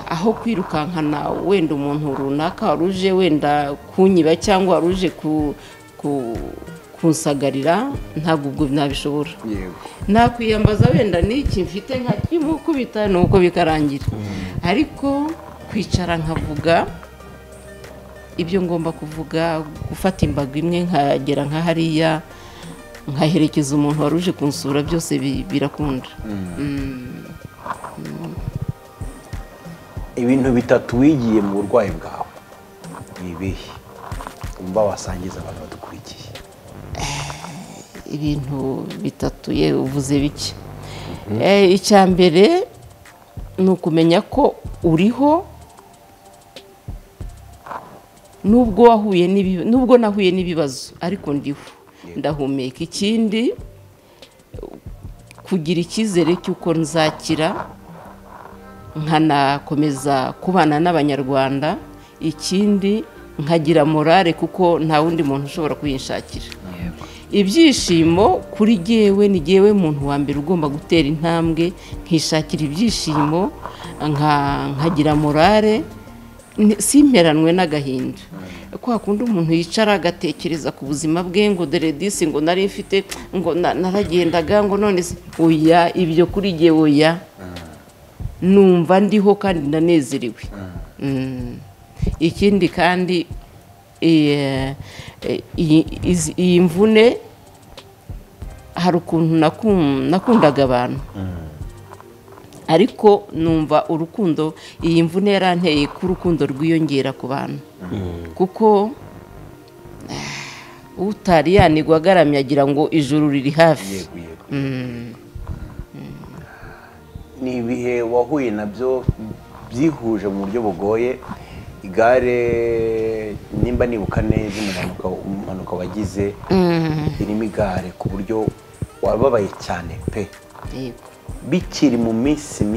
aho kwirukankana wenda umuntu runaka waruje wenda kunyiba cyangwa waruje kunsagarira ntabwo ubwo nabishobora nakwiyambaza wenda n'iki mfite nka kimukubita nuko bikarangira ariko kwicara nkavuga ibyo ngomba kuvuga, gufata imbaga imwe nkagera nka hariya nkaherekeza umuntu wari uje kunsura, byose birakunda. Ibintu bitatu wigiye mu burwayi bwawe ibihe umba wasangiza abantu badukurikiye. Ibintu bitatu ye uvuze biki? Eh icyambere nukumenya ko uriho nubwo wahuye n'ibibazo, nubwo nahuye n'ibibazo ariko ndiho ndahumeka. Ikindi kugira icyizere cy'uko nzakira nkanakomeza kubana n'abanyarwanda, ikindi nkagira morale kuko nta wundi muntu ushobora kuyishakira. Ibyishimo kuri jewe ni jewe muntu wa mbere ugomba gutera intambwe nkishakira ibyishimo, nkagira morale, simperanwe n'agahinda. Kwa kundi umuntu yicara agatekereza ku buzima bwe ngo dore disi ngo nari mfite ngo naragendaga ngo none oya, ibyo kuri jewe oya, numva ndiho kandi ndanezerewe. Ikindi kandi iyi mvune hari ukuntu nakundaga abantu ariko numva urukundo iyi mvune yaranteye, ku rukundo rwiyongera ku bantu kuko utari yanigwa agaramye agira ngo ijuru riri hafi. Ni ibihe wahuye nabyo byihuje mu buryo bugoye? Igare nimba nibuka neza impanuka wagize irimo igare ku buryo wababaye cyane pe, bikiri mu minsi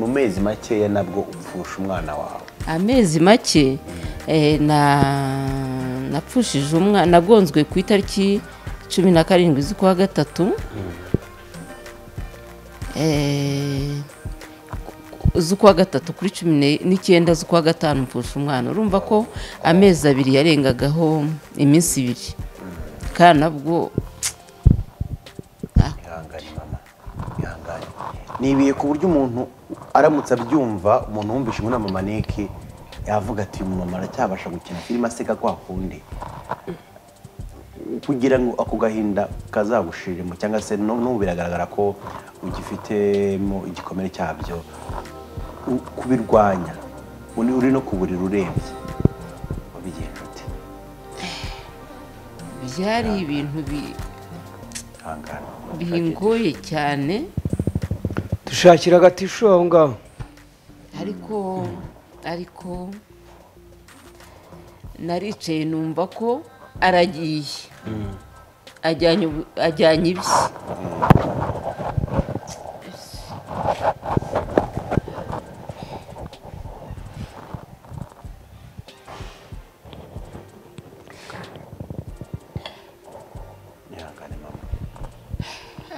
mu mezi makeya nabwo upfusha umwana wawe? Amezi make napfushije umwana, nagonzwe ku itariki cumi na karindwi z'ukwa gatatu z'ukwa gatatu kuri cumi n'icyenda z'ukwa gatanu mfusha umwana. Urumva ko amezi abiri yarengagaho iminsi ibiri kandi nabwo ihangane mama ihangane. Nibiye ku buryo umuntu aramutse abyumva, umuntu wumvishe ngo na mama niki yavuga ati mama aracyabasha gukina filime aseka kwa kundi, kugira ngo ako gahinda kazagushiremo cyangwa se no biragaragara ko ugifitemo igikomere cyabyo, kubirwanya uni uri no kuburira urembye wabigenje ute? Byari ibintu bihingoye cyane, dushakira agatisho aho ngaho ariko ariko naricaye numva ko aragiye ajyanye ajyanye ibye.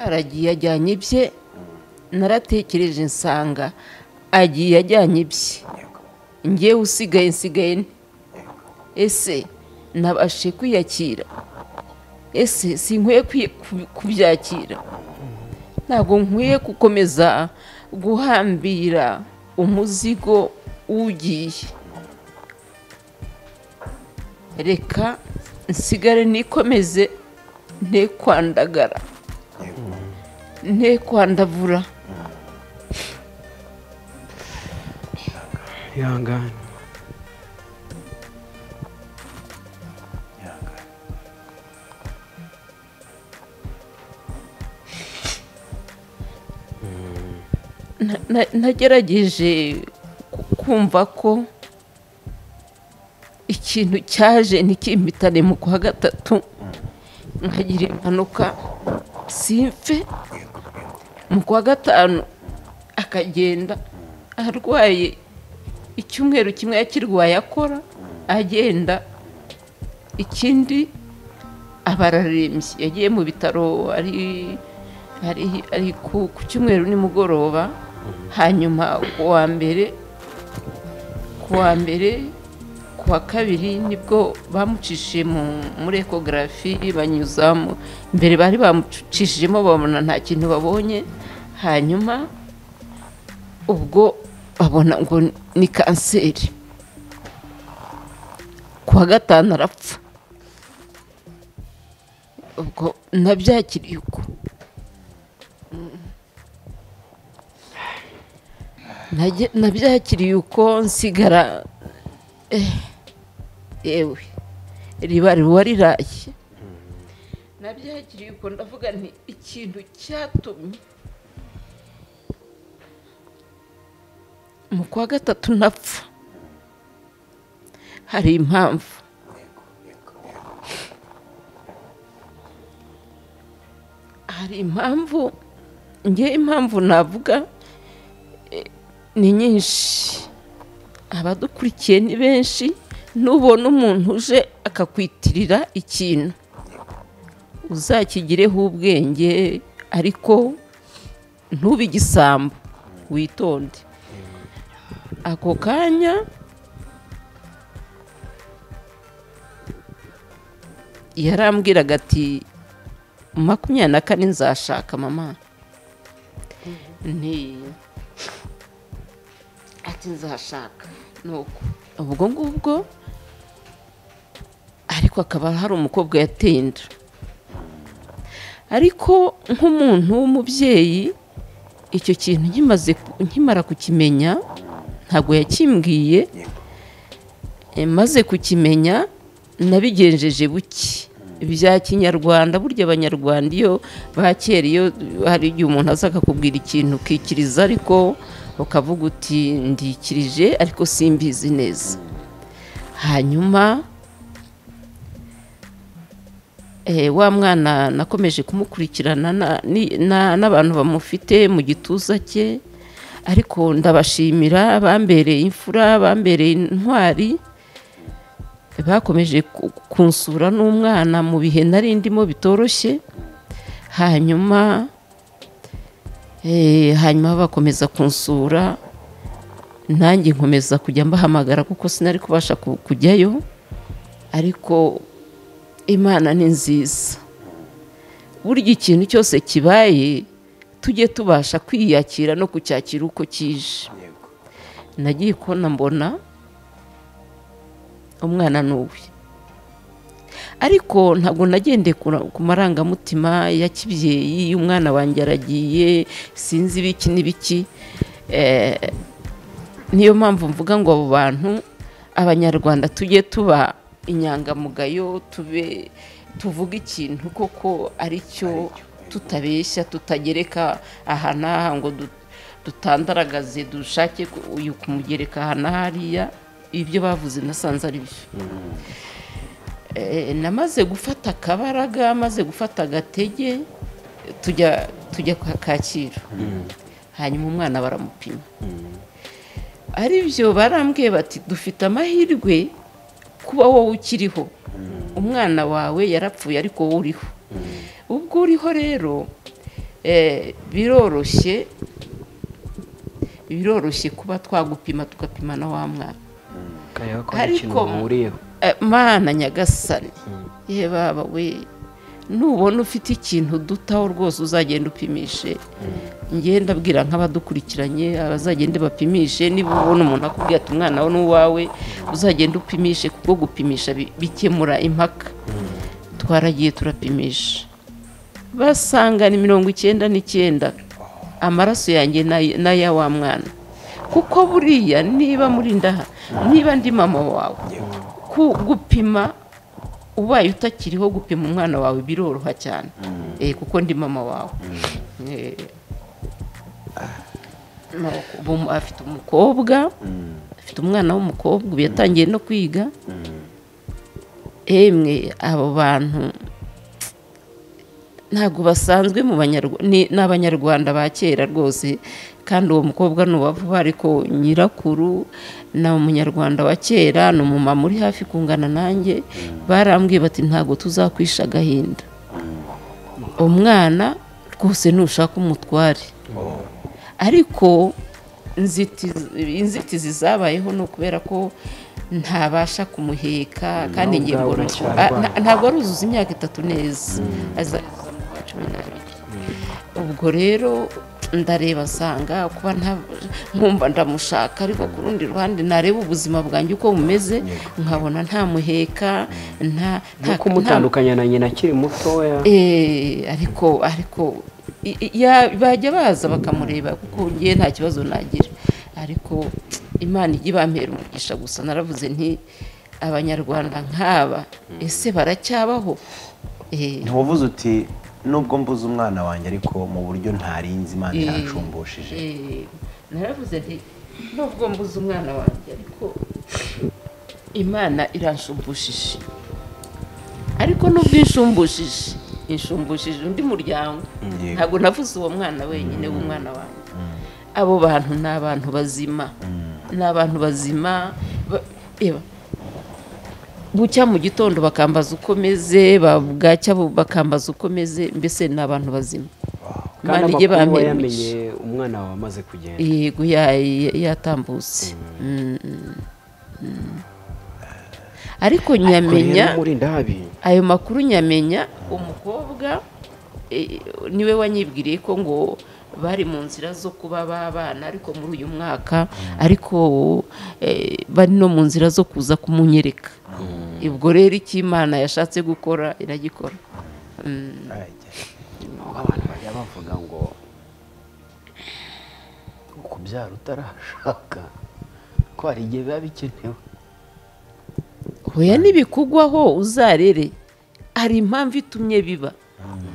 Aragiye ajyanye ibye, naratekereje nsanga agiye ajyanye ibye, ngewe usigaye nsigaye nte? Ese nabashe kwiyakira? Ese sinkwiye kubyakira? Ntabwo nkwiye gukomeza guhambira umuzigo ugiye? Reka nsigare nikomeze ntekwandagara ntekwandavura. Ihangane ihangane. Nagerageje kumva ko ikintu cyaje ntikimpitane mu kwa gatatu nkagira impanuka simfe, mu kwa gatanu akagenda arwaye icyumweru kimwe yakirwaye akora agenda, ikindi abararembye yagiye mu bitaro ari ari ari ku cyumweru nimugoroba, hanyuma kuwa mbere kuwa mbere kuwa kabiri nibwo bamucishije muri ekogarafi banyuzamo, mbere bari bamucishijemo babona nta kintu babonye, hanyuma ubwo babona ngo ni kanseri. Kwa gatanu arapfa. Ubwo nabyakiriye uko. Nabyakiriye uko nsigara ewe riba riba riraye. Nabyakiriye uko ndavuga nti ikintu cyatumye mu kwa gatatu napfa hari impamvu. Hari impamvu nge impamvu navuga ni nyinshi. Abadukurikiye ni benshi. Nubona umuntu uje akakwitirira ikintu uzakigireho ubwenge, ariko ntube igisambo, witonde. Ako kanya yarambwiraga ati makumyabiri na kane nzashaka mama. Nti ati nzashaka nuko ubwo ngubwo, ariko akaba hari umukobwa yateye inda. Ariko nk'umuntu w'umubyeyi icyo kintu nkimaze nkimara kukimenya, ntabwo yakimbwiye. Maze kukimenya nabigenjeje buki bya kinyarwanda. Burya abanyarwanda iyo bakera, iyo hari igihe umuntu azaka kubwira ikintu ukikiriza, ariko ukavuga uti ndikirije ariko simbizi neza. Hanyuma wa mwana nakomeje kumukurikirana n'abantu bamufite mu gituza cye, ariko ndabashimira bambereye imfura, bambereye intwari, bakomeje kunsura n'umwana mu bihe nari ndimo bitoroshye. Hanyuma hanyuma bakomeza kunsura, nanjye nkomeza kujya mbahamagara kuko sinari kubasha kujyayo. Ariko Imana ni nziza, burya ikintu cyose kibaye tujye tubasha kwiyakira no kucyakira uko kije. Nagiye kubona mbona umwana n'uwe, ariko ntabwo nagendeye ku marangamutima ya kibyeyi. Umwana wanjye aragiye, sinzi ibiki n'ibiki. Niyo mpamvu mvuga ngo abo bantu abanyarwanda tujye tuba inyangamugayo, tube tuvuga ikintu koko aricyo, tutabeshya, tutagereka aha n'aha ngo dutandaragaze, dushake uyu kumugereka aha n'ahariya. Ibyo bavuze nasanze ari byo. Namaze gufata akabaraga, maze gufata agatege, tujya tujya kwa Kacyiru. Hanyuma umwana baramupima, ari byo barambwiye bati dufite amahirwe kuba wowe ukiriho, umwana wawe yarapfuye ariko wowe uriho. Ubwo uriho rero biroroshye biroroshye kuba twagupima tukapimana wa mwana. Ariko mana nyagasani, ye baba we, nubona ufite ikintu dutaho rwose uzagenda upimishe. Ngenda abwira nk'abadukurikiranye abazagende bapimishe. Niba ubona umuntu akubwiye ati umwana wawe n'uwawe, uzagenda upimishe kuko gupimisha bikemura impaka. Twaragiye turapimisha, basanga ni mirongo icyenda n'icyenda amaraso yanjye n'aya wa mwana. Kuko buriya niba muri ndaha, niba ndi mama wawe, gupima ubaye utakiriho, gupima umwana wawe biroroha cyane kuko ndi mama wawe. Afite umukobwa, afite umwana w'umukobwa, ubu yatangiye no kwiga. Emwe abo bantu ntabwo basanzwe mu banyarwanda, ni abanyarwanda ba kera rwose. Kandi uwo mukobwa n'uwavuba, ariko nyirakuru na umunyarwanda wa kera, n'umumama uri hafi kungana nanjye. Barambwiye bati ntabwo tuzakwisha agahinda, umwana rwose nushaka umutware. Ariko inzitizi zabayeho no kubera ko ntabasha kumuheka. Kandi ngiye mbona ntabwo aruzuza imyaka itatu neza, ubwo rero ndareba sanga kuba nkumva ndamushaka, ariko ku rundi ruhande nareba ubuzima bwanjye uko bumeze nkabona nta muheka nta kumutandukanya na nyina kiri mutoya. Eh ariko ariko bajya baza bakamureba kuko ngiye nta kibazo nagira, ariko Imana igibampera umugisha gusa naravuze nti abanyarwanda nk'aba ese baracyabaho. Eh ntuvuze uti nubwo mbuze umwana wanjye ariko mu buryo ntarinzi Imana yacumbushije. Eh naravuze nti nubwo mbuze umwana wanjye ariko Imana iransumbushije, ariko nubwo insumbushije insumbushije undi muryango ntago navuze uwo mwana wenyine w'umwana wanjye. Abo bantu n'abantu bazima n'abantu bazima eba bucya mu gitondo bakambaza uko meze babwacya bakambaza uko meze mbese n'abantu bazima. Kandi nige bamenye umwana wawe amaze kugenda yego yatambutse, ariko nyamenya ayo makuru nyamenya umukobwa niwe wanyibwiriye ko ngo bari mu nzira zo kuba babana ariko muri uyu mwaka, ariko bari no mu nzira zo kuza kumunyereka. Ubwo rero icy'Imana yashatse gukora iragikora. Abantu bajya bavuga ngo kubyara utarashaka ko hari igihe biba bikenewe, hoya n'ibikugwaho uzarere hari impamvu itumye biba.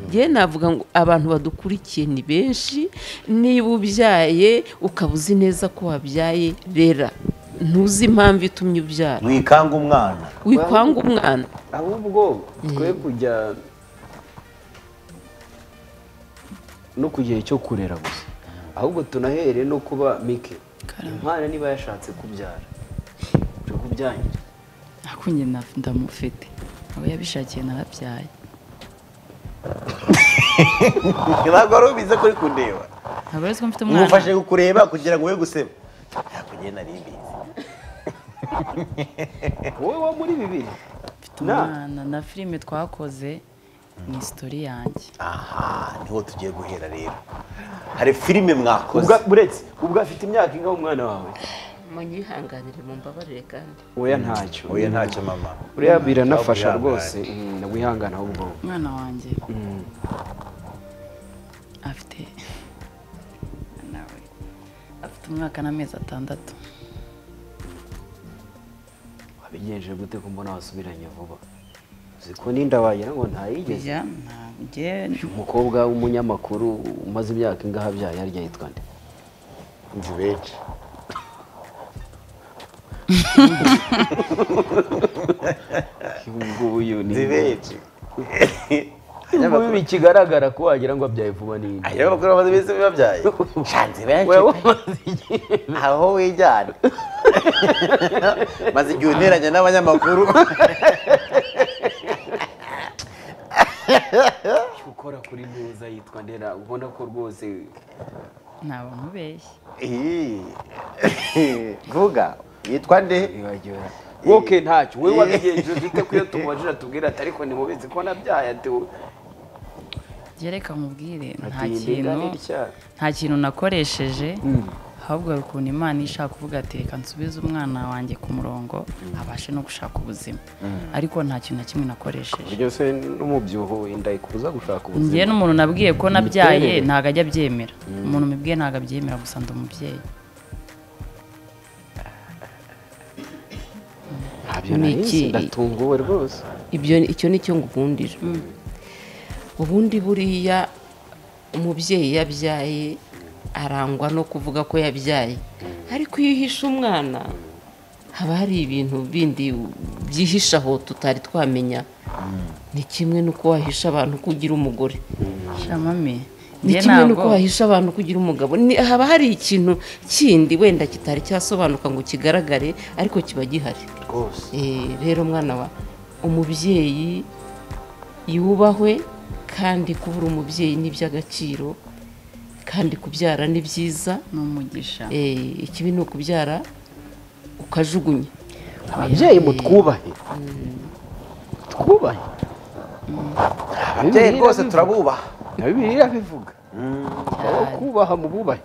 Njye navuga ngo abantu badukurikiye ni benshi, niba ubyaye ukabuzi neza ko wabyaye rera ntuzi impamvu itumye ubyara, wikanga umwana wikanga umwana ahubwo twe kujya no kugihe cyo kurera gusa, ahubwo tunahere no kuba mike impana niba yashatse kubyara cyo kubyangira akunye ndamufite aho yabishakiye narabyaye. Nagoro bize kuri kundeba ntabwo mfite umwana umufashe kukureba kugira ngo we guseba yakugenda naribizi wowe wa muri bibiri mfite umwana na film twakoze ni story yanjye. Aha niho tugiye guhera rero, hari film mwakoze ubwa buretse ubwa afite imyaka inga umwana wawe munyihanganire mumbabarire kandi oya ntacyo oya ntacyo mama uriya biranafasha rwose ndagwihangana ahubwo mwana wanje afite nawe afite umwaka n'amezi atandatu. Wabigenje gute ko mbona wasubiranye vuba ziko ninda wagira ngo ntayigeze nge umukobwa w'umunyamakuru umaze imyaka ingaha byaye arya yitwa nde njubeje kibuguyo ni zibeje n'abakuru kigaragara ko wagira ngo abyaye vuba ni aya bakuru bamaze bise babyaye shanze benshi aho wijyana maze guneranya n'abanyamakuru ukora kuri nduza yitwa ndera ubona ko rwose nabo mubeshye. Eh vuga yitwa nde woke ntacyo we wabigenje gute kuyo tumwajira tubwira ati ariko nimubizi ko nabyaye ati gereka mubwire nta kintu nta kintu nakoresheje ahubwo rukuntu Imana ishaka kuvuga ati reka nsubize umwana wanjye ku murongo abashe no gushaka ubuzima, ariko nta kintu na kimwe nakoresheje byose n'umubyiho inda ikuza gushaka ubuzima. Ngiye n'umuntu nabwiye ko nabyaye ntago ajya byemera, umuntu mibwiye ntago abyemera gusa ndumubyeyi. Ndatunguwe rwose ibyo icyo nicyo ngukundira. Ubundi buriya umubyeyi yabyaye arangwa no kuvuga ko yabyaye, ariko iyo uhisha umwana haba hari ibintu bindi byihishaho tutari twamenya. Ni kimwe n'uko wahisha abantu kugira umugore ni kimwe n'uko wahisha abantu kugira umugabo, haba hari ikintu kindi wenda kitari cyasobanuka ngo kigaragare ariko kiba gihari. Rero mwana wa umubyeyi yubahwe, kandi kubura umubyeyi n'iby'agaciro, kandi kubyara ni byiza ni umugisha. Eh ikibi no kubyara ukajugunya ababyeyi mutwubahe twubahe ababyeyi rwose turabubaha na Bibiliya bivuga kubaha mu bubahe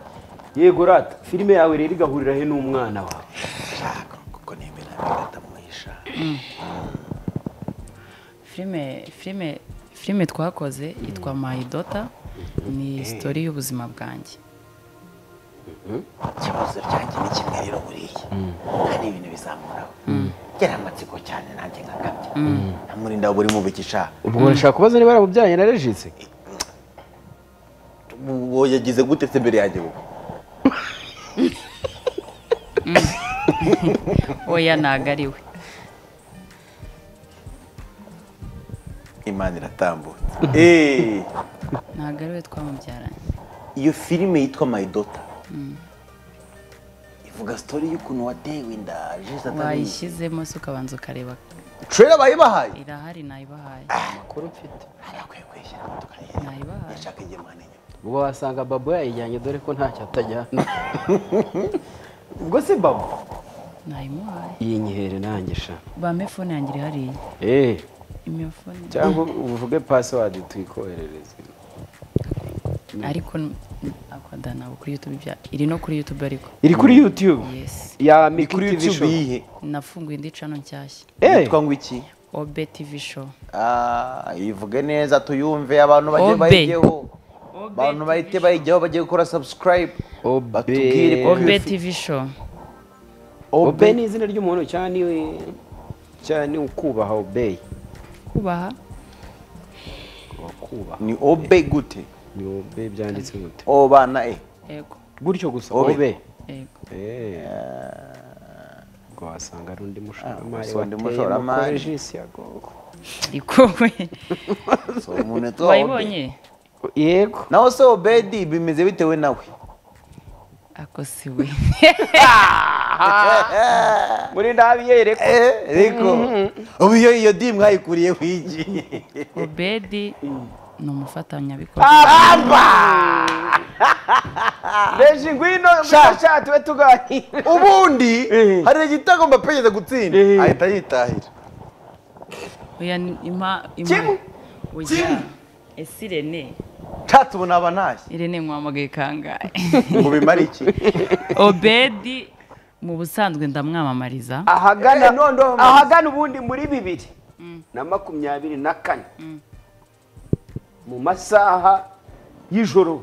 yego rata filime yawe rero igahurira he n'umwana wawe kuko nemera ndatamwisha filime filime filime twakoze yitwa My Daughter ni story y'ubuzima bwanjye ikibazo cyanjye ni kimwe rero buriya hari ibintu bizamuraho gera amatsiko cyane nanjye nkakabya namurinda buri mu bikisha ubwo nshaka kubaza niba barabubyanye narejitse uwo yagize gutetse mbere yanjye uko oya nagariwe imana iratambutse eh nagariwe twamubyaranye iyo filime yitwa My Daughter ivuga story y'ukuntu watewe inda Jesu atayishizemo sukabanza ukareba trailer bayibahaye irahari nayibahaye makuru mfite arakwiye kwishyira nayibahaye yashaka igemane ubwo wasanga babu yayijyanye dore ko ntacyo atajyana ubwo si babu nayimuhaye iyi nyihere nangisha bame phone yangira hariye eh imyofone cyangwa uvuge password twikoherereze ariko akwadana kuri YouTube bya iri no kuri YouTube ariko iri kuri YouTube yes ya mikuri YouTube yihe nafunguye indi channel cyashye yitwa ngo iki Obe T V show ah ivuge neza tuyumve abantu baje bayigeho abantu bahite bayigeho baje gukora subscribe Obe Obe T V show Obe ni izina ry'umuntu cyane cyane ukubaha Obe kubaha kubaha ni Obe gute yo be byanditse gute obana e yego gutyo gusa obe yego eh kwasanga rundi mushoramari wande mushoramari jisi yagogo ikowe so muneto wayibonye yego naho so Obedi bimeze bitewe nawe akosiwe muri ndabiyere ko reko ubiyo iyo dimwe ayikuriye kwiji Obedi no mufatanya bikorwa aba Leje ngwino ngashaka twe tugahi ubundi hari igitagomba pegeze gutsinda ahita yitahira oya ima ima oya esirene tatubona abanashi irene mwamagaye kangaye ngo bimari iki Obedi mu busanzwe ndamwamamariza ahagana ahagana ubundi muri bibiri na makumyabiri na kane mu masaha y'ijoro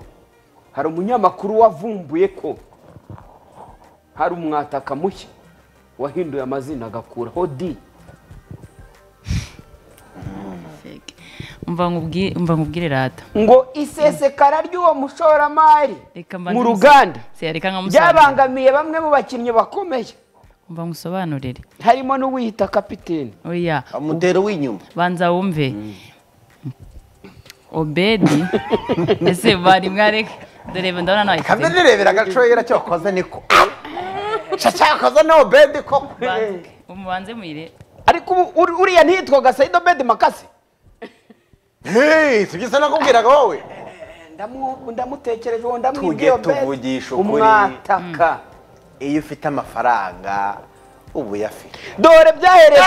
hari umunyamakuru wavumbuye ko hari umwataka mushya wahinduye amazina agakura hodi umva ngubwire umva ngubwire rata ngo isesekara ry'uwo mushoramari mu Ruganda byabangamiye bamwe mu bakinnyi bakomeye umva ngusobanurire harimo n'uwita kapiteni oya amutero w'inyuma banza wumve Obedi ese bari mwareke ndareba ndabona nawe kamwe nirebera gacoyera cyo koze niko chacha koze no Obedi ko umubanze muire ariko uriya ntitwa gasaido Obedi makasi hey tugisa nakubwira gawe ndamu ndamutekereje wo ndamwibye Obedi umwataka iyo ufite amafaranga ubu yafi dore byahereye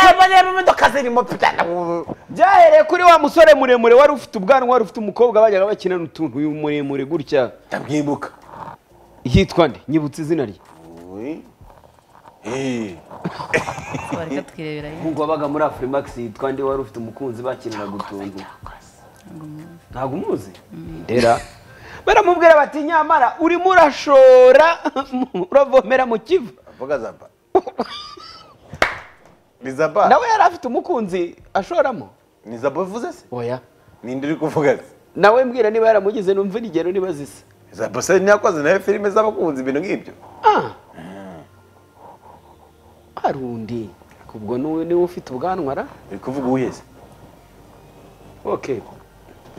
byahereye kuri wa musore muremure wari ufite ubwanwa wari ufite umukobwa bajyaga bakinana utuntu uyu muremure gutya ndamwibuka yitwa nde nyibutse izina rye eh bareka twirebera ngo wabaga muri Afrimax yitwa nde wari ufite umukunzi bakinanaga utuntu ntago umuzi ndera baramubwira bati nyamara uri murashora uravomera mu Kivu avuga zamba Nizaba nawe yari afite umukunzi ashoramo Nizaba uvuze se oya ninde uri kuvuga se nawe mbwira niba yaramugize numva igero niba zisa Nizaba se nyakoze nawe filime z'abakunzi ibintu nk'ibyo ah arundi kubwo nuwe niwe ufite ubwanwa ra kuvuga uheze okay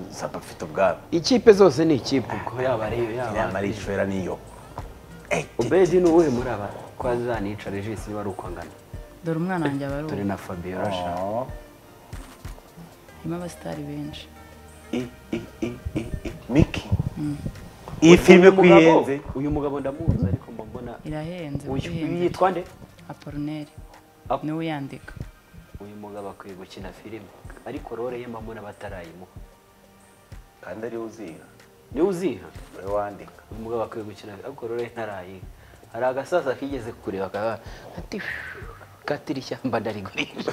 Nizaba ufite ubwanwa ikipe zose ni ikipe ko yaba ariyo yaba amarishwera niyo Obedi nuwe muri aba kwaza nica regisi niba rukwangana dore umwana wanjye abari dore na Fabiola sha ima abastar benshi i i i i Miki iyi filme kuyihenze uyu mugabo ndamuzi ariko mbona irahenze yitwa nde Apollinaire niwe yandika uyu mugabo akwiye gukina filime ariko rore ye mbona batarayimuha kandi ari uzira niwe uziha wandika umugabo akwiye gukina ariko rero ntarayiga hari agasasa kigeze kureba ka ati katiri ishyamba ndarigurisha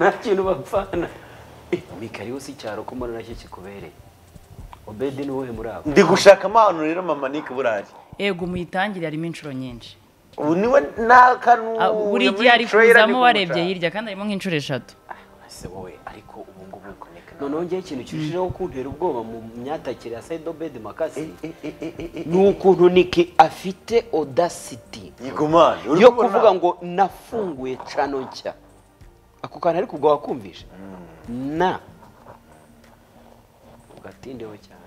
nta kintu bapfana Mikarius icyaro ko murana cyo kikubereye Obedi ni wowe murabo ndi gushaka amahano rero mama Nick burari ego muyitangire ari minshuro nyinshi ubu niwe nakanu uri giye ari kuzamo warebye hirya kandi arimo nk'inshuro eshatu ase wowe ariko ubu ngubu noneho ngiye ikintu cyushijeho kuntera ubwoba mu myatakire ya Side Obedi Makasi n'ukuntu Niki afite audacity yigomana yo kuvuga ngo nafunguye channel nshya ako kana ari kubwo wakumvisha na ugatindeho cyane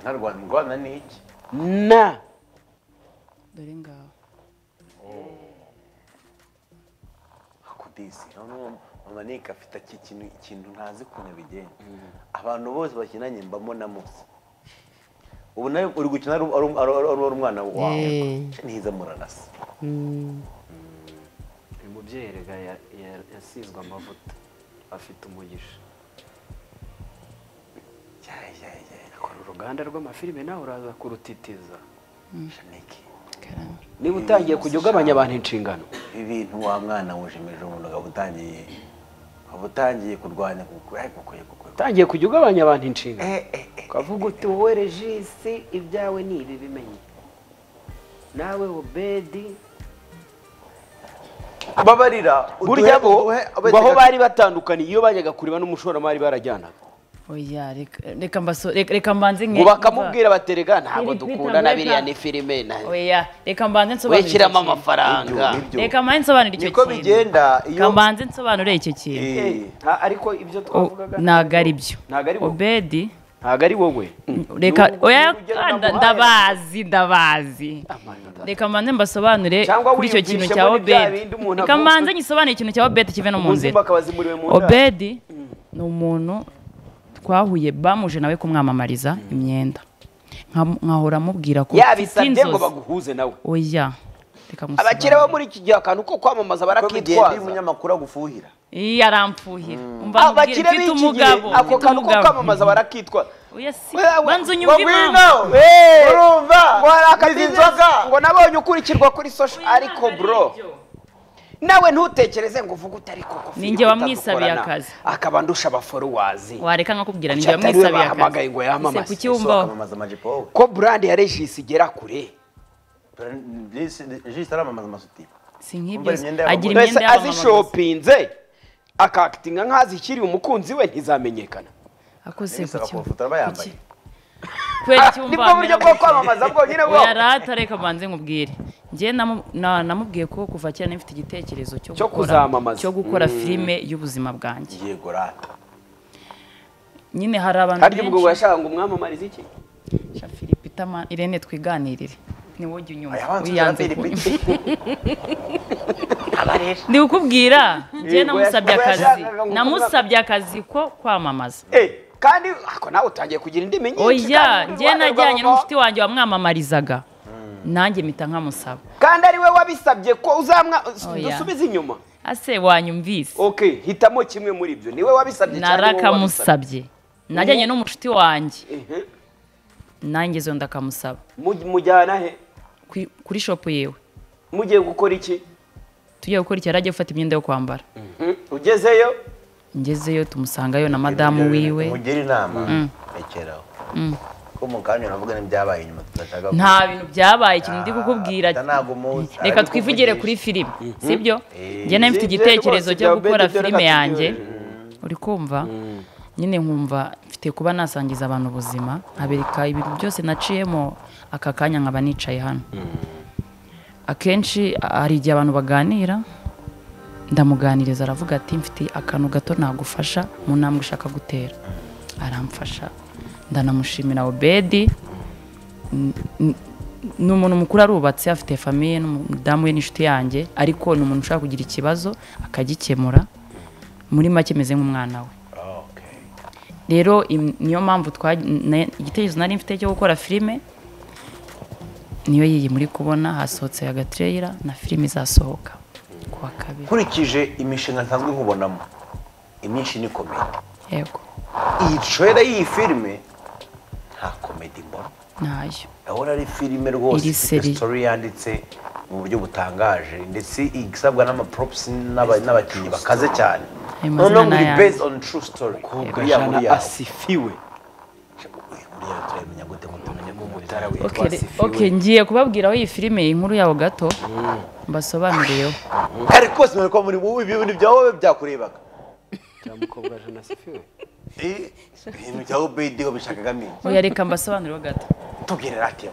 ntarwanda ngwana n'iki na dore ngaho akudisi no mama Nick afite ikintu ikintu ntazi kuntu bigenda abantu bose bakinanye mbamo na musi ubu nayo uri gukina ari umwana wawe niza muranasa umubyerega yasizwe amavuta afite umugisha cyari cyari akora uruganda rw'amafilime nawe uraza kurutitiza Nick niba utangiye kujya ugabanya abantu inshingano ibintu wa mwana wujemeje umuntu gabutangiye abutangiye kurwanya kuko yakokoye kuko utangiye kujya ugabanya abantu inshingano ukavuga uti wowe regisi ibyawe ni ibi bimenye nawe Obedi babarira burya bo baho bari batandukanye iyo bajyaga kuriba n'umushoramari barajyanaga oya reka mbaso reka mbanze nke bakamubwira baterega ntabwo dukunda nabiriya ni filime na oya reka mbanze nsobanura wekira amafaranga reka mbanze nsobanura icyo kintu niko bigenda iyo mbanze nsobanura icyo kintu ariko ibyo twavugaga naga ari byo Obedi naga ari wowe reka oya ndabazi ndabazi reka mbanze mbasobanure kuri icyo kintu cya Obedi reka mbanze nyisobanura ikintu cya Obedi kive no mu nzira Obedi ni umuntu kwahuye bamuje nawe kumwamamariza imyenda nkahora mubwira ko yabisabye ngo baguhuze nawe oya reka musa abakire bo muri kijya kantu ko kwamamaza barakitwaza umunyamakuru agufuhira iya ramfuhira umva abakire b'ikigabo ako kantu ko kwamamaza barakitwa uyasi banzu nyumva imana urumva warakazinzoga ngo nabonye ukurikirwa kuri social ariko bro nawe ntutekereze ngo uvuge utari koko ninge bamwisabiye akazi akabandusha abafollowers wareka nkakubwira ninge bamwisabiye akazi ngo yamamaze kuki wumva ko brand ya Regis igera kure Regis aramamaza amasuti sinkibyo agira imyenda azishopinze akaktinga nkazikiri umukunzi we ntizamenyekana akose kuki nibwo buryo bwo kwamamaza bwo nyine bwo yarata reka banze nkubwire ngiye namubwiye ko kuva cyane mfite igitekerezo cyo kuzamamaza cyo gukora filime y'ubuzima bwanjye yego rata nyine hari abantu kandi ubwo washaka ngo umwamamarize iki cha Philippe Tama Irene twiganirire ni wowe jya unyumva uyanze ndi ukubwira ngiye namusabye akazi namusabye akazi ko kwamamaza kandi ako nawe utangiye kugira indi menye oya ngiye najyanye n'umushiti wanjye wamwamamarizaga nanjye mita nkamusaba kandi ari we wabisabye ko uzamwa dusubiza inyuma ase wanyumvise okay hitamo kimwe muri byo niwe wabisabye cyane narakamusabye najyanye n'umushiti wanjye nanjye zo ndakamusaba mujyana he kuri shop yewe mugiye gukora iki tugiye gukora iki aragiye gufata imyenda yo kwambara ugezeyo ngezeyo tumusangayo na madamu wiwe mugire inama ekeraho ko muganye navuga n'ibyabaye inyuma tutashaka nta bintu byabaye ikintu ndi kukubwira reka twivugire kuri filime sibyo nge nafite igitekerezo cyo gukora filime yanjye uri kumva nyine nkumva mfite kuba nasangiza abantu ubuzima nkabereka ibintu byose naciyemo aka kanya nkaba nicaye hano akenshi hari igihe abantu baganira ndamuganiriza aravuga ati mfite akantu gato nagufasha mu ntambwe ushaka gutera aramfasha ndanamushimira Obedi n'umuntu mukuru arubatse afite famille n'umudamu we n'inshuti yanjye ariko n'umuntu ushaka kugira ikibazo akagikemura muri make meze nk'umwana we rero niyo mpamvu igitekerezo nari mfite cyo gukora filime niyo yiyi muri kubona hasohotse agatreyira na filime izasohoka nkurikije imishinga nsanzwe nkubonamo imyinshi ni komedi yego iyi trailer y'iyi filime nayo iri seri mu buryo butangaje ndetse igisabwa n'amaprops n'abakinyi bakaze cyane no based on true story kugira ngo asifiwe. Okay, okay, ngiye kubabwira aho iyi filime inkuru yawo gato mbasobanuriyeho ariko simwe ko muri wowe ibintu byawe byakurebaga cyamukobwa janasifiwe eh ibintu byawe bidego bishakagamye yareka mbasobanuriyeho gato tugerera ati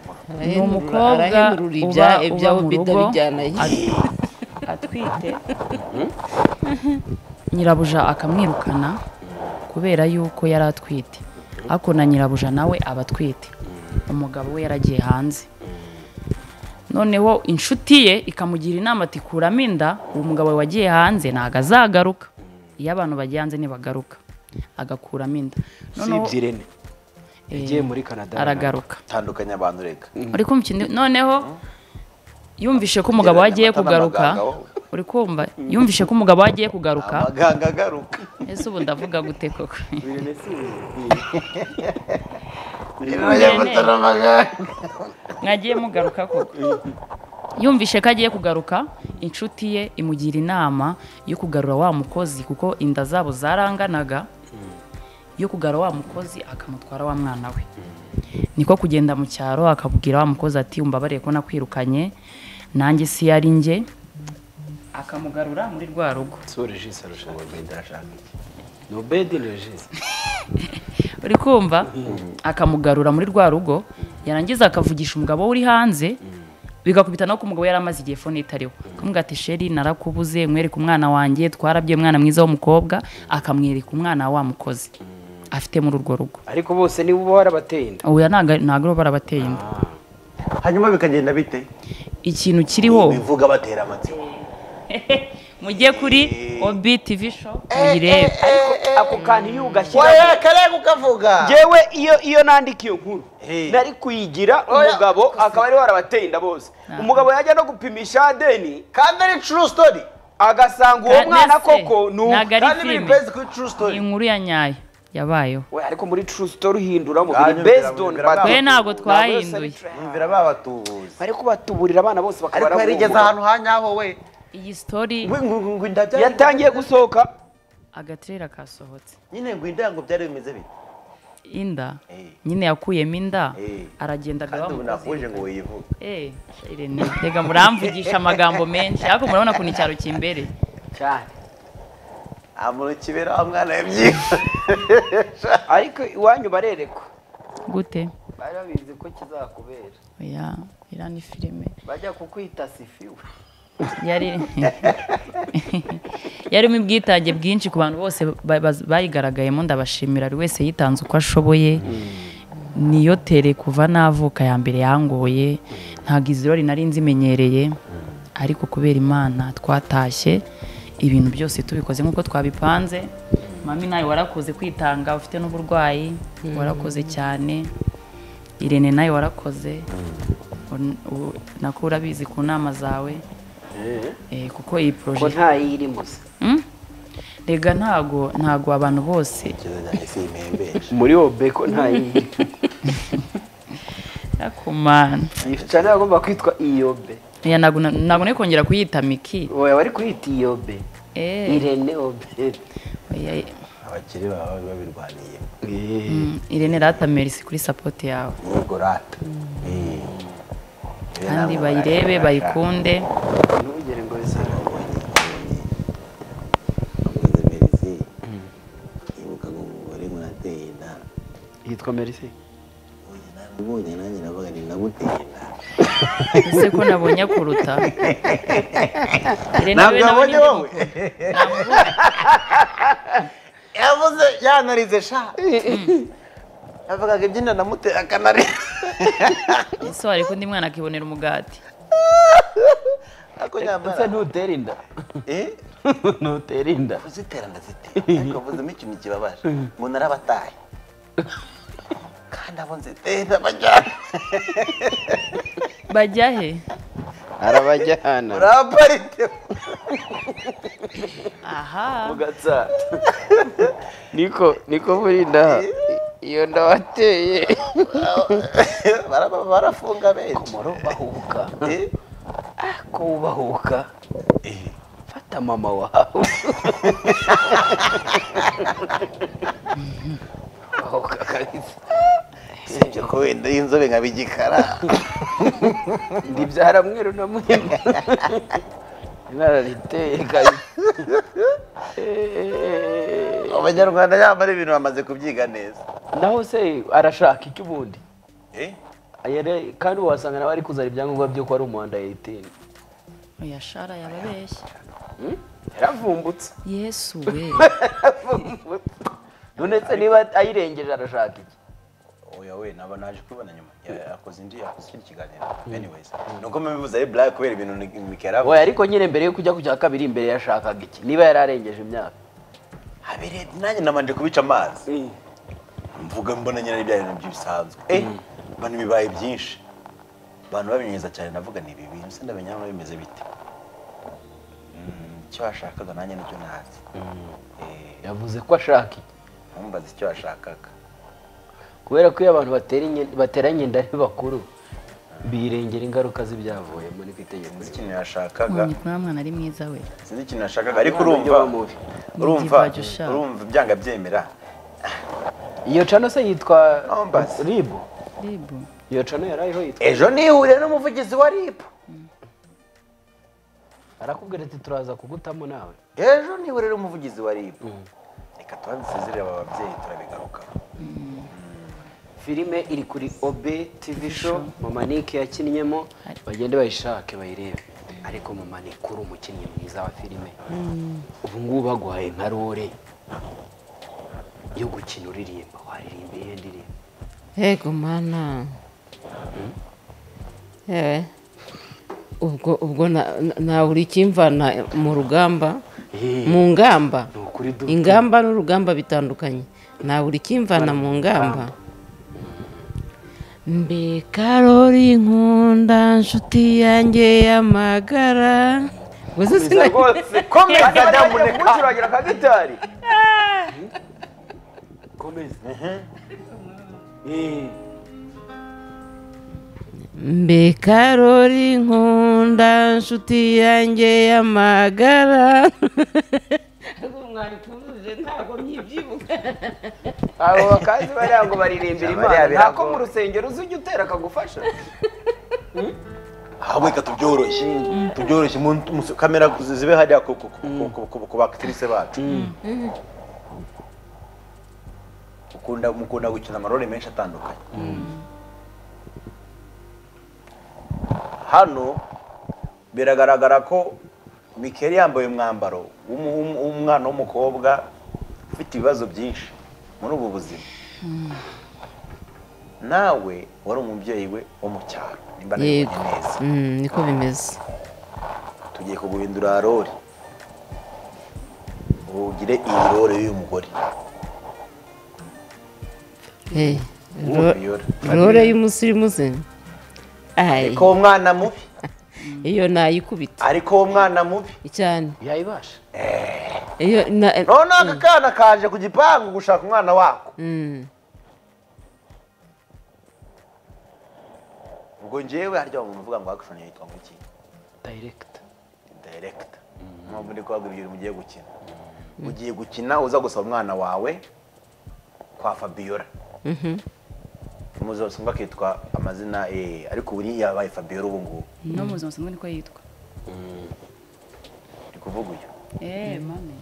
no mukobwa ibya ibya bidabijyana atwite nyirabuja akamwirukana kubera yuko yaratwite akona nyirabuja nawe abatwite umugabo we yaragiye hanze noneho inshuti ye ikamugira inama ati kuramo inda uwo mugabo wagiye hanze nagazagaruka iyo abantu bagiye hanze nibagaruka agakuramo inda noneho Sibirene yagiye muri Canada aragaruka tandukanye abantu reka ari kumva noneho yumvishe ko umugabo wagiye kugaruka uri kumva yumvishe ko umugabo wagiye kugaruka abaganga agaruka ese ubu ndavuga gute koko nagiye mugaruka koko yumvishe ko agiye kugaruka inshuti ye imugira inama yo kugarura wa mukozi kuko inda zabo zaranganaga yo kugarura wa mukozi akamutwara wa mwana we niko kugenda mu cyaro akabwira wa mukozi ati umbabariye ko nakwirukanye nanjye si yari nge akamugarura muri rwa rugo uri kumva akamugarura muri rwa rugo yarangiza akavugisha umugabo uri hanze bigakubita no kumugabo yaramaze igihe phone itariho kumubwira ati sheri narakubuze mwereka umwana wanjye twarabye umwana mwiza w'umukobwa akamwereka umwana wa mukozi afite muri urwo rugo ariko bose ni bo barabateye inda oya ntago barabateye inda hanyuma bikagenda bite ikintu kiriho bivuga batera amatsiko mujye kuri O B T V show muyirebe ariko ako kantu yugashyira oya karega ukavuga jewe iyo iyo nandikiye nkuru nari kuyigira umugabo akaba ari warabateye inda bose umugabo yajya no gupimisha deni kandi ari true story agasanga uwo mwana koko n'ubwo based kuri true story inkuru ya nyaye yabayo we ariko muri true story hindura mu based on but we nago twahinduye imvira babatubuze bari kubatuburira abana bose bakabara ariko yarigeze ahantu hanyaho we iyi story yatangiye gusohoka agatrera kasohotse nyine ngo inda ngo byari bimeze bite inda nyine yakuyemo inda aragenda gabamuna koje ngo yivuga eh Irene tega muramvugisha amagambo menshi ariko murabona ko ni cyaro cy'imbere cyane amuro kibera amwana yabyi ariko iwanyu barereko gute barabize ko kizakubera oya irani filime bajya kukwita sifiwe yari yari mu bwitange bwinshi ku bantu bose bayigaragayemo ndabashimira ari wese yitanze uko ashoboye niyo tere kuva navuka ya mbere yangoye ntago izirori nari nzimenyereye ariko kubera Imana twatashye ibintu byose tubikoze nk'uko twabipanze mami nawe warakoze kwitanga ufite n'uburwayi warakoze cyane Irene nawe warakoze nakura bizi ku nama zawe eh kuko iyi projet ko nta yiri musa hm rega ntago ntago abantu bose muri obe ko nta yiri akomana ifitana agomba kwitwa iyobe ya nago nago ne kongera kuyita miki oya bari kuyita iyobe eh Irene obe oya abakire bawe babirwaniye eh Irene rata merci kuri support yawe yego rata eh kandi bayirebe bayikunde yitwa Mercy ubonye nanjye nabaga ni nabutenda ese ko nabonye kuruta nabwo nabonye wowe yavuze yanarize sha avuga ko byinda namute akanari ese wari ko ndi mwana akibonera umugati ako nyamara ese ntuterinda eh ntuterinda uziteranda zite ariko vuze miki mikibabasha munara bataye kanda bonze tera bajya bajya he arabajyana uraparite aha mugatsa niko niko burinda iyo ndabateye barafunga benshi bahubuka ko bahubuka fata mama wawe bahubuka kabisa sibyo ko wenda inzobe nkabigikara ndibyara mweru na muhima nariteye kabisa Abanyarwanda yamara ibintu bamaze kubyiga neza naho se arashaka iki ubundi eh ayere kandi wasanga nabari kuzara ibyangombwa byo ko ari umuhanda eighteen uyashara yababeshya yaravumbutse Yesu we Dunetse niba ayirengeje arashaka iki oya we naba naje kubana nyuma akoze indi yakoze ikiganiro anyways nuko mbivuze black kubera ibintu mikera we ariko nyine mbere yo kujya kujya kabiri imbere yashakaga iki niba yararengeje imyaka abire nanjye namande kubica amazi mvuga mbona nyina n'ibyayo byisanzwe eh bani bibaye byinshi abantu babinyeza cyane navuga ni ibi bintu se ndabenya n'aho bimeze bite cyo ashakaga nanjye n'icyo nazi eh yavuze ko ashaka ambaza icyo ashakaga kubera ko abantu bateranye bateranye ndari bakuru birengera ingaruka z'ibyavuye muri kitegeje muri kintu yashakaga ni kwa mwana ari mwiza we sinzi kintu yashakaga ariko urumva urumva urumva byanga byemera iyo cano se yitwa Ribo Ribo iyo cano yaraho yitwa ejo nihure n'umuvugizi wa Ribo arakubwira ati turaza kugutamo nawe ejo nihure n'umuvugizi wa Ribo reka twabisezerera ababyeyi turabigaruka filime iri kuri Obe T V show mama Nick yakinnyemo bagende bayishake bayirebe ariko mama Nick uri umukinnyi mwiza wa filime ubu ngubu bagwaye nka role yo gukina uririmba waririmba yendirira yego mana eh ubwo ubwo na uri kimvana mu rugamba mu ngamba ingamba n'urugamba bitandukanye na uri kimvana mu ngamba Mbe Karori nkunda nshuti yanjye yamagara Gusa sinagose komeza damuneka mucuragira ka gitari Komeza eh Mbe Karori nkunda nshuti yanjye yamagara Ngari turuze ntago myibyibuka Abo bakazi bariyango baririmbira Imana nako mu rusengero uzujye utera kagufasha Abo ikatubyoroshye tubyoroshye mu kamera zibe hajya ku baktrice bacu Ukunda mukunda gukina amarole menshi atandukanye Hano biragaragara ko Mikeli yambaye umwambaro umwana w'umukobwa ufite ibibazo byinshi muri ubu buzima nawe wari umubyeyi we wo mu cyaro nimba neza niko bimeze tugiye kuguhindura role ugire iyi role y'uyu mugore role y'umusirimu se ariko umwana mubi iyo nayikubita ariko uwo mwana mubi cyane yayibasha eh iyo none akakana kaje kugipangu gushaka umwana wako mm ubwo njewe haryo umuntu uvuga ngo action yitwa nguki direct direct mpamvu ndi kwaga ibyo mugiye gukina ugiye gukina uza gusaba umwana wawe kwa Fabiola mhm muzosanga kitwa amazina eh ariko uri yabaye Fabiola ubu ngubu no muzosanga niko yitwa mm ndikuvuga uyo eh mami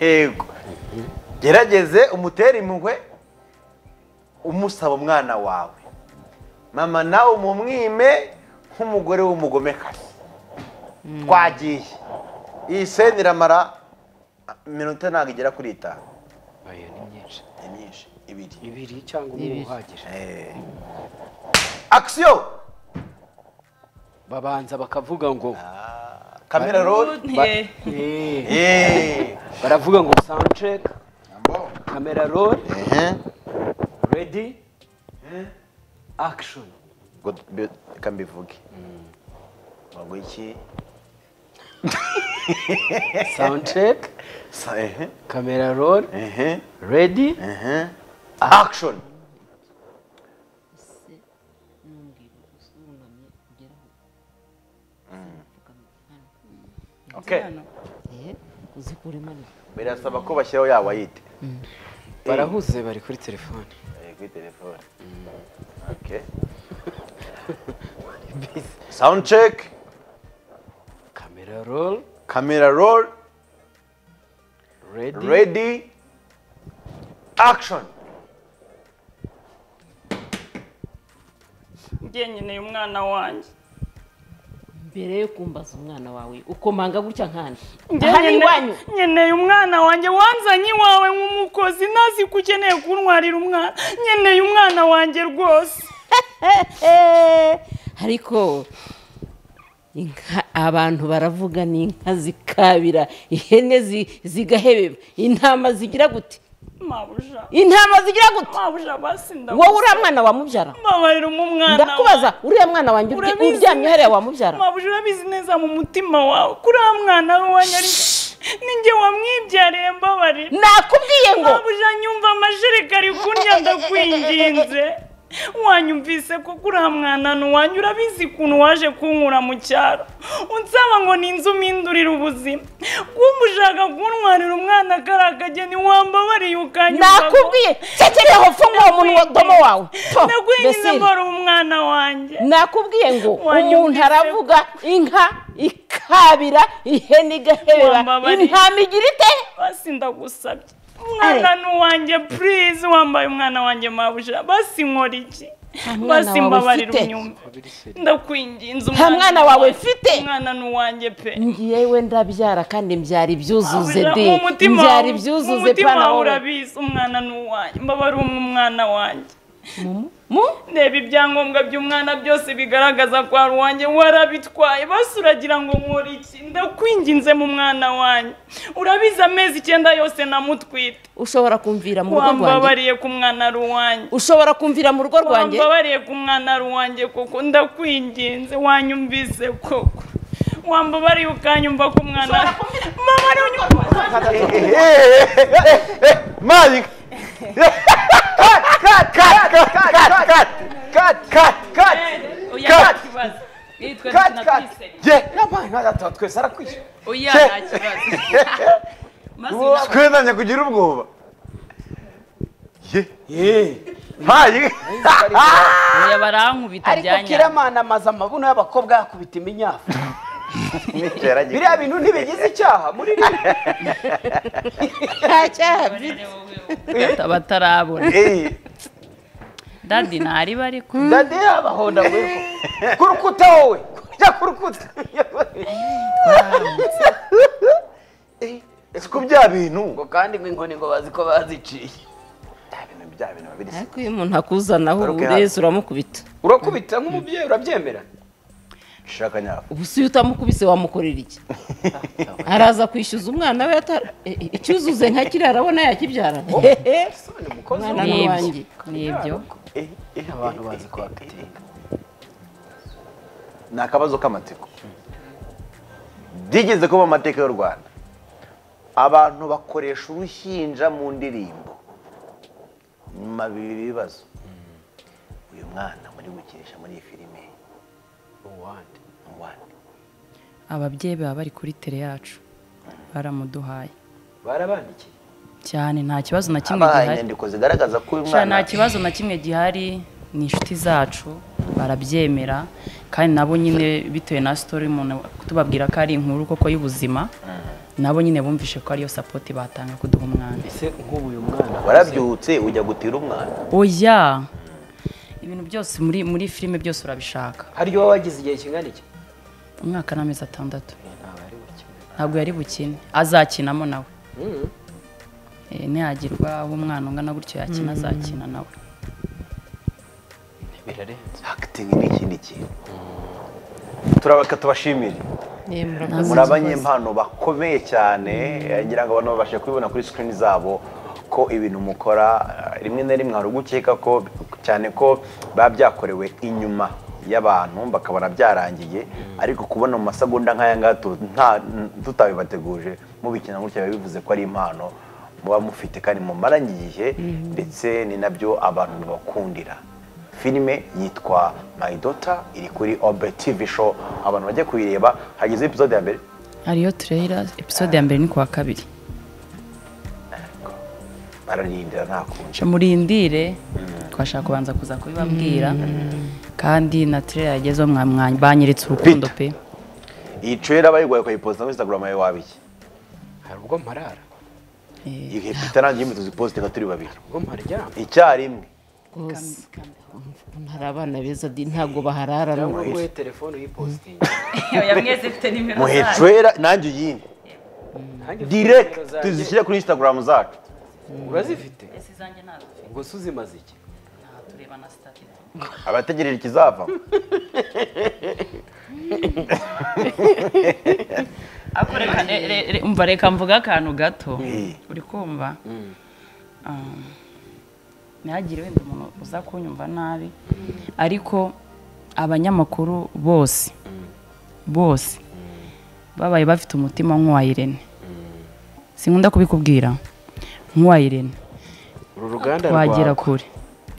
ego gerageze umutere imwe umusaba umwana wawe mama nawe umumwime nk'umugore w'umugomekasi twagiye iyi sene iramara minota ntago igera kuri itanu oya ni myinshi ni myinshi ibiri ibiri cyangwa umuhagije eh action babanza bakavuga ngo camera roll eh baravuga ngo sound check camera roll eh ready eh action god kambivuge ngo iki sound check camera roll ready Action. Okay. Birasaba ko bashyiraho ya wayite. Barahuze bari kuri telefone. Eh kuri telefone. Okay. Sound check. Camera roll. Camera roll. Ready. Ready. Action. Ngenye umwana wanje. Mbere kumbaza umwana wawe uko manga gutya nkandi. Ngenye wanyu. Ngenye umwana wanje wanzanye wawe nk'umukozi nazi kukeneye kuntwarira umwana. Ngenye umwana wanje rwose. Hariko inka abantu baravuga ni inka zikabira ihene zigahebeba intama zigira gute mabuja intama zigira gute mabuja basi ndawo wowe uramwana wa mubyara mbabarira umwana ndakubaza uriya mwana wanjye uryamye hariya wa mubyara mabuja urabizi neza mu mutima wawe kuri amwana wanyari ninge wamwibyarire mbabarira nakubwiye ngo mabuja nyumva amashirikari kunya ndakwinginze wanyumvise ko kuri amwana n'wanyu urabizi kuno waje kunkura mu cyaro unsaba ngo ninzu mindurira ubuzima kumushaka kuntwarira umwana karakaje ni wamba bari yukanye nakubwiye cyekereho funga umuntu domo wawe nakubwiye mbara umwana wanje nakubwiye ngo umuntu aravuga inka ikabira ihene igahera intama igirite basi ndagusabye mwana n'uwanje please wambaye umwana wanje mabusha basi nkora iki basi mbabarira unyumva ndakwinginza umwana wawe fite mwana n'uwanje pe ngiye we ndabyara kandi mbyara ibyuzuze de mbyara ibyuzuze pana urabizi umwana n'uwanje mbabarira umwana wanje mu nebe ibyangombwa by'umwana byose bigaragaza kwa ruwanje warabitwaye basuragira ngo nkora iki ndakwinginze mu mwana wanje urabiza amezi icyenda yose namutwite ushobora kumvira mu rugo rwanje wambabariye ku mwana ruwanje ushobora kumvira mu rugo rwanje wambabariye ku mwana ruwanje koko ndakwinginze wanyumvise koko wambabariye ukanyumva ku mwana mama n'unyumva Cut, cut, cut, cut, cut, cut, cut, cut. Cut. Cut, cut. Yeah, я маю надо таткой саракуч. Оя, начивай. Ну, скрена не кудиру в голову. Е, е. Маю. Я барангубита бяня. Арiko kiramana amaza amabuno y'abakobwa yakubita iminyafu. Biriya bintu ntibigize icyaha muri riri. Cyaha batarabona. Dadi nari bari ku Dadi abahonda wego. Kurukuta wowe. Ya kurukuta. Eh, esiko bya bintu ngo kandi inkoni ngo baziko baziciye. Bya bintu bya bintu babirisi. Ariko iyo umuntu akuzanaho ureze uramukubita. Urakubita nk'umubyeyi urabyemera. Shaka nyafu. Ubusuye utamukubise wamukorera iki? Araza kwishyuza umwana we icyuzuze nka kiri arabona yakibyara. Eh, sone mukozi wanjye. Nibyo. Eh, eh abantu bazi ko akatinga. Nakabazo kamateko. Digeze ko bamateka y'u Rwanda. Abantu bakoresha uruhinja mu ndirimbo. Nyuma bibazo. Uyu mwana muri gukirisha muri filime. Uwande uwande ababyeyi baba bari kuri tele yacu baramuduhaye barabandikiye cyane nta kibazo na kimwe gihari inyandiko zigaragaza ko uyu mwana nta kibazo na kimwe gihari ni inshuti zacu barabyemera kandi nabo nyine bitewe na story umuntu tubabwira ko ari inkuru koko y'ubuzima nabo nyine bumvishe ko ariyo support batanga kuduha umwana ese nk'ubu uyu mwana warabyutse ujya gutira umwana oya ibintu byose muri muri filime byose urabishaka hari yo wagize igihe kingana iki umwaka n'amezi atandatu ntabwo yari bukine azakinamo nawe eh ne yagirwa umwana ungana gutyo yakina azakina nawe birarenze acting ni ikindi kintu turabaka tubashimire muri abanyempano bakomeye cyane yagira ngo abantu babashe kubibona kuri screen zabo ko ibintu mukora rimwe na rimwe harugukeka ko cyane ko babyakorewe inyuma y'abantu bakabara byarangiye ariko kubona mu masegonda nkaya ngato tutabibateguje mu bikina gutya bivuze ko ari impano muba mufite kandi mu maranye igihe ndetse ni nabyo abantu bakundira. Filime yitwa My Daughter iri kuri Obe T V show, abantu bajye kuyireba. Hagize episode ya mbere, hariyo trailer. Episode ya mbere ni kwa kabiri. Bararindira nakunje murindire twashaka kubanza kuza kubibabwira kandi na trailer yagezo mwamwanya banyiritse urukundo pe. Iyi trailer bayigwaye kwa iposta ku Instagram yawe wabiki hari ubwo mparara igihe bitarangiye imituzi poste ka turi babiri ubwo mparya icyarimwe ntarabana beza di ntago baharara no kuri telefone yiposting yamweze ifite nimero za muhecwera nanjye yindi direct tuzishyira kuri Instagram zacu urazifite ese zanjye nazo ngo suzimaze iki nta tureba na status abategerera kizava akoreka umva reka mvuga akantu gato uri kumva nagire wende umuntu uzakunyumva nabi ariko abanyamakuru bose bose babaye bafite umutima nk'uwa Irene. Sinkunda kubikubwira nk'uwa Irene uru ruganda rwa wagira kure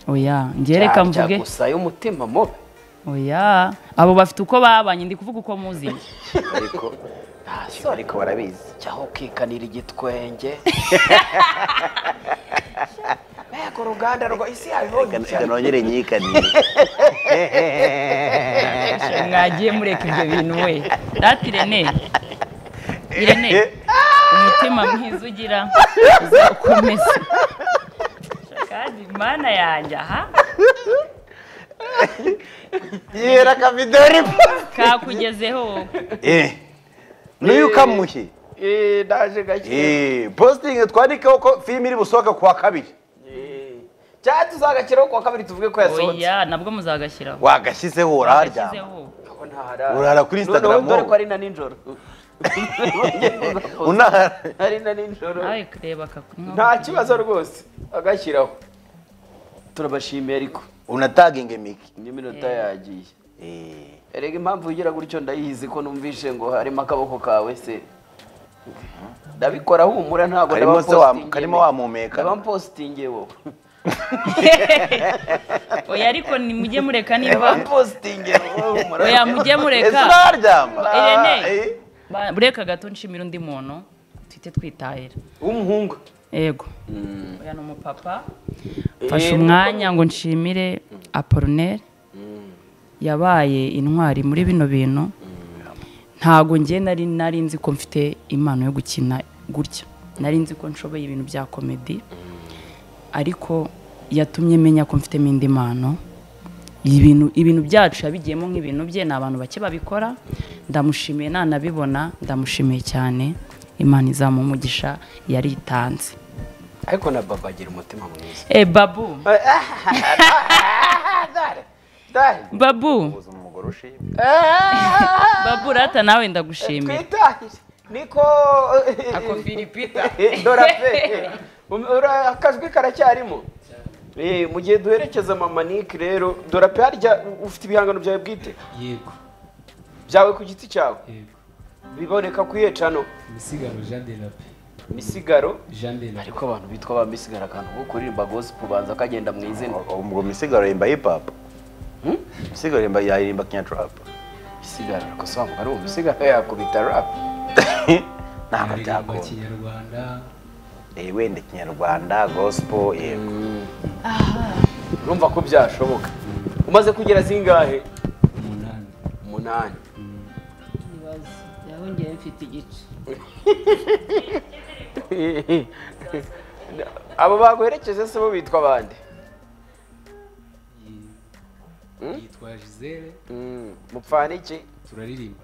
oya ngereka mvuge gusa yo mutima mobe oya abo bafite uko babanye ndi kuvuga uko muzi ariko ntaso ariko barabizi cyaho kikanira igitwenge ko ruganda rwa isi aho nonyere nyikaniye ngagiye mureke ibyo bintu we datirene irene umutima mwizugira uzakomeza kandi mana yanjye aha yera ka vidori ka kugezeho eh niyo kamuhi eh daje gake eh posting twandike uko film iri busoka kwa kabiri cyatu zagakiraho kwa kabiri tuvuge ko yasohotse oya nabwo muzagashyiraho wagashyizeho urarya aho ntahara urara kuri Instagram dore ko ari na ninjoro unahara ari na ninjoro ayi kureba akakunwa nta kibazo rwose agashyiraho turabashimiye ariko unataginge miki n'iminota yagiye eh erega impamvu ugira gutyo ndayihize ko numvishe ngo harimo akaboko kawe se ndabikora humura ntago ndabapostinge karimo wamumeka ndabapostinge wowe oya ariko ni mujye mureka niba posting oya mujye mureka Irene bureka gato nshimira undi muntu twite twitahira umuhungu yego oya no mupapa fasha umwanya ngo nshimire Apollinaire yabaye intwari muri bino bintu ntago ngiye nari nari nzi ko mfite impano yo gukina gutya nari nzi ko nshoboye ibintu bya comedy ariko yatumye menya ko mfite mindi mano ibintu ibintu byacu yabigiyemo nk'ibintu bye nabantu bake babikora ndamushimiye nanabibona ndamushimiye cyane imana izamu umugisha yari itanze ariko na baba agira umutima mwiza eh babu babu babu rata nawe ndagushimiye niko akompiripita dorafe ora akazwi karacyarimo eh mugiye duherekeza mama Nick rero dorape harya ufite ibihangano byawe bwite yego byawe ku giti cyawe yego biboneka kwiyecano misigaro Jean de la Paix misigaro Jean de la Paix ariko abantu bitwa ba misigara kantu ko kuririmba gospel banza kagenda mwize ngo misigaro yimba hip hop hm misigaro yimba yarimba Kenya trap misigaro ko samu ari misigaro yakubita rap nako byako kinyarwanda wende kinyarwanda gospel yego aha urumva ko byashoboka umaze kugera zingahe umunani umunani nibaza yahongeye mfite igice abo baguherekeze se bo bitwa bande yitwa Gisele mupfana iki turaririmba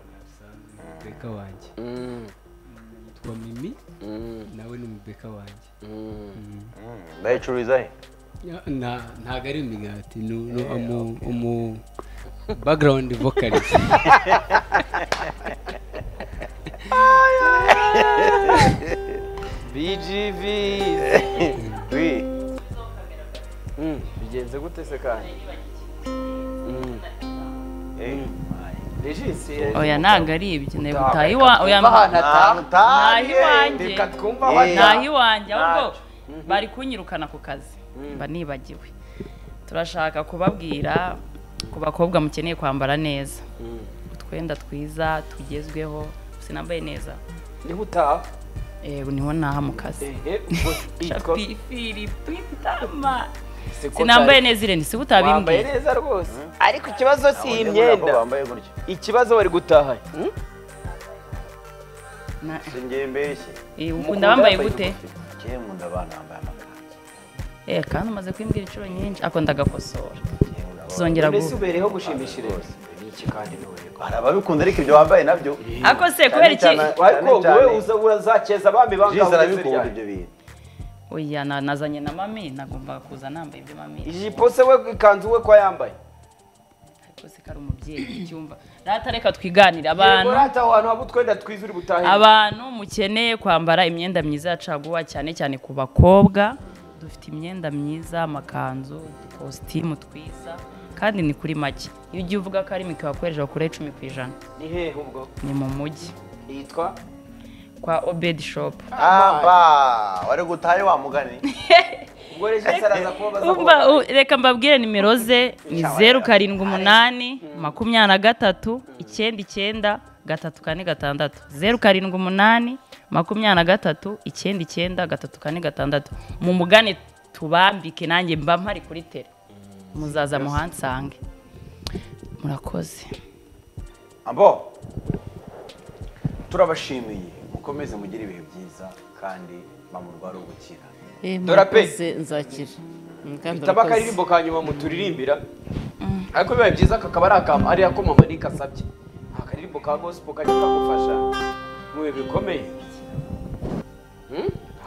reka wanjye kwa mimi nawe ni mubeka wanjye bayicuriza he na ntago ari imigati no umu background vocalist B G V we bigenze gute se kandi eh Oya ntangariye ibikeneye butayiwa oya ntayiwanje reka twumva bana nayiwanje ahubwo bari kunyirukana ku kazi mba nibagiwe turashaka kubabwira ku bakobwa mukeneye kwambara neza utwenda twiza tugezweho sinambaye neza ni huta eh niho naha mu kazi shapi firi pitama sinambaye neza irene si butabimbye bambaye neza rwose ariko ikibazo si imyenda bambaye gutyo ikibazo bari gutaha na singembeshi eh ukunda bambaye gute je munda bana bambaye amakanzu eh kandi maze kwimbira icyo nyinshi akonda gakosora zongera gusubereho gushimishira rwose iki kandi arababikunda ariko ibyo bambaye nabyo ako se kubera iki ariko wewe uzabura zakeza bambi bangaba ibyo bintu oya nazanye na mami nagomba kuza nambaye ibyo mami ijipo se we ikanzu we kwa yambaye ariko se kari umubyeyi cyumba ratareka twiganira abantu rata abantu abutwenda twizuri butahe abantu mukeneye kwambara imyenda myiza yacaguwa cyane cyane ku bakobwa dufite imyenda myiza amakanzu costume twiza kandi ni kuri make iyo ugiye uvuga ko ari miki wakoreje bakore icumi ku ijana ni hehe ubwo ni mu mujyi yitwa kwa Obed Shop ah ba wari gutaye wa mugani ubwo reje saraza ko baza reka mbabwire nimero ze ni zero karindwi umunani makumyabiri na gatatu icyenda icyenda gatatu kane gatandatu zero karindwi umunani makumyabiri na gatatu icyenda icyenda gatatu kane gatandatu mu mugani tubambike nanjye mba mpari kuri tele muzaza muhansange murakoze abo turabashimiye mukomeze mugire ibihe byiza kandi bamurwara ubukira dorape nzakira itabakaririmbo kanyuma muturirimbira ariko biba byiza kakaba ari akam ari akomama nikasabye akaririmbo ka gospel kajya kagufasha muwe bikomeye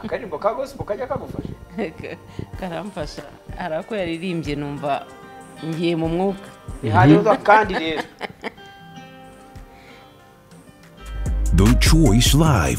akaririmbo ka gospel kajya kagufasha karamfasha arako yaririmbye numva ngiye mu mwuka hariho kandi rero The Choice Live.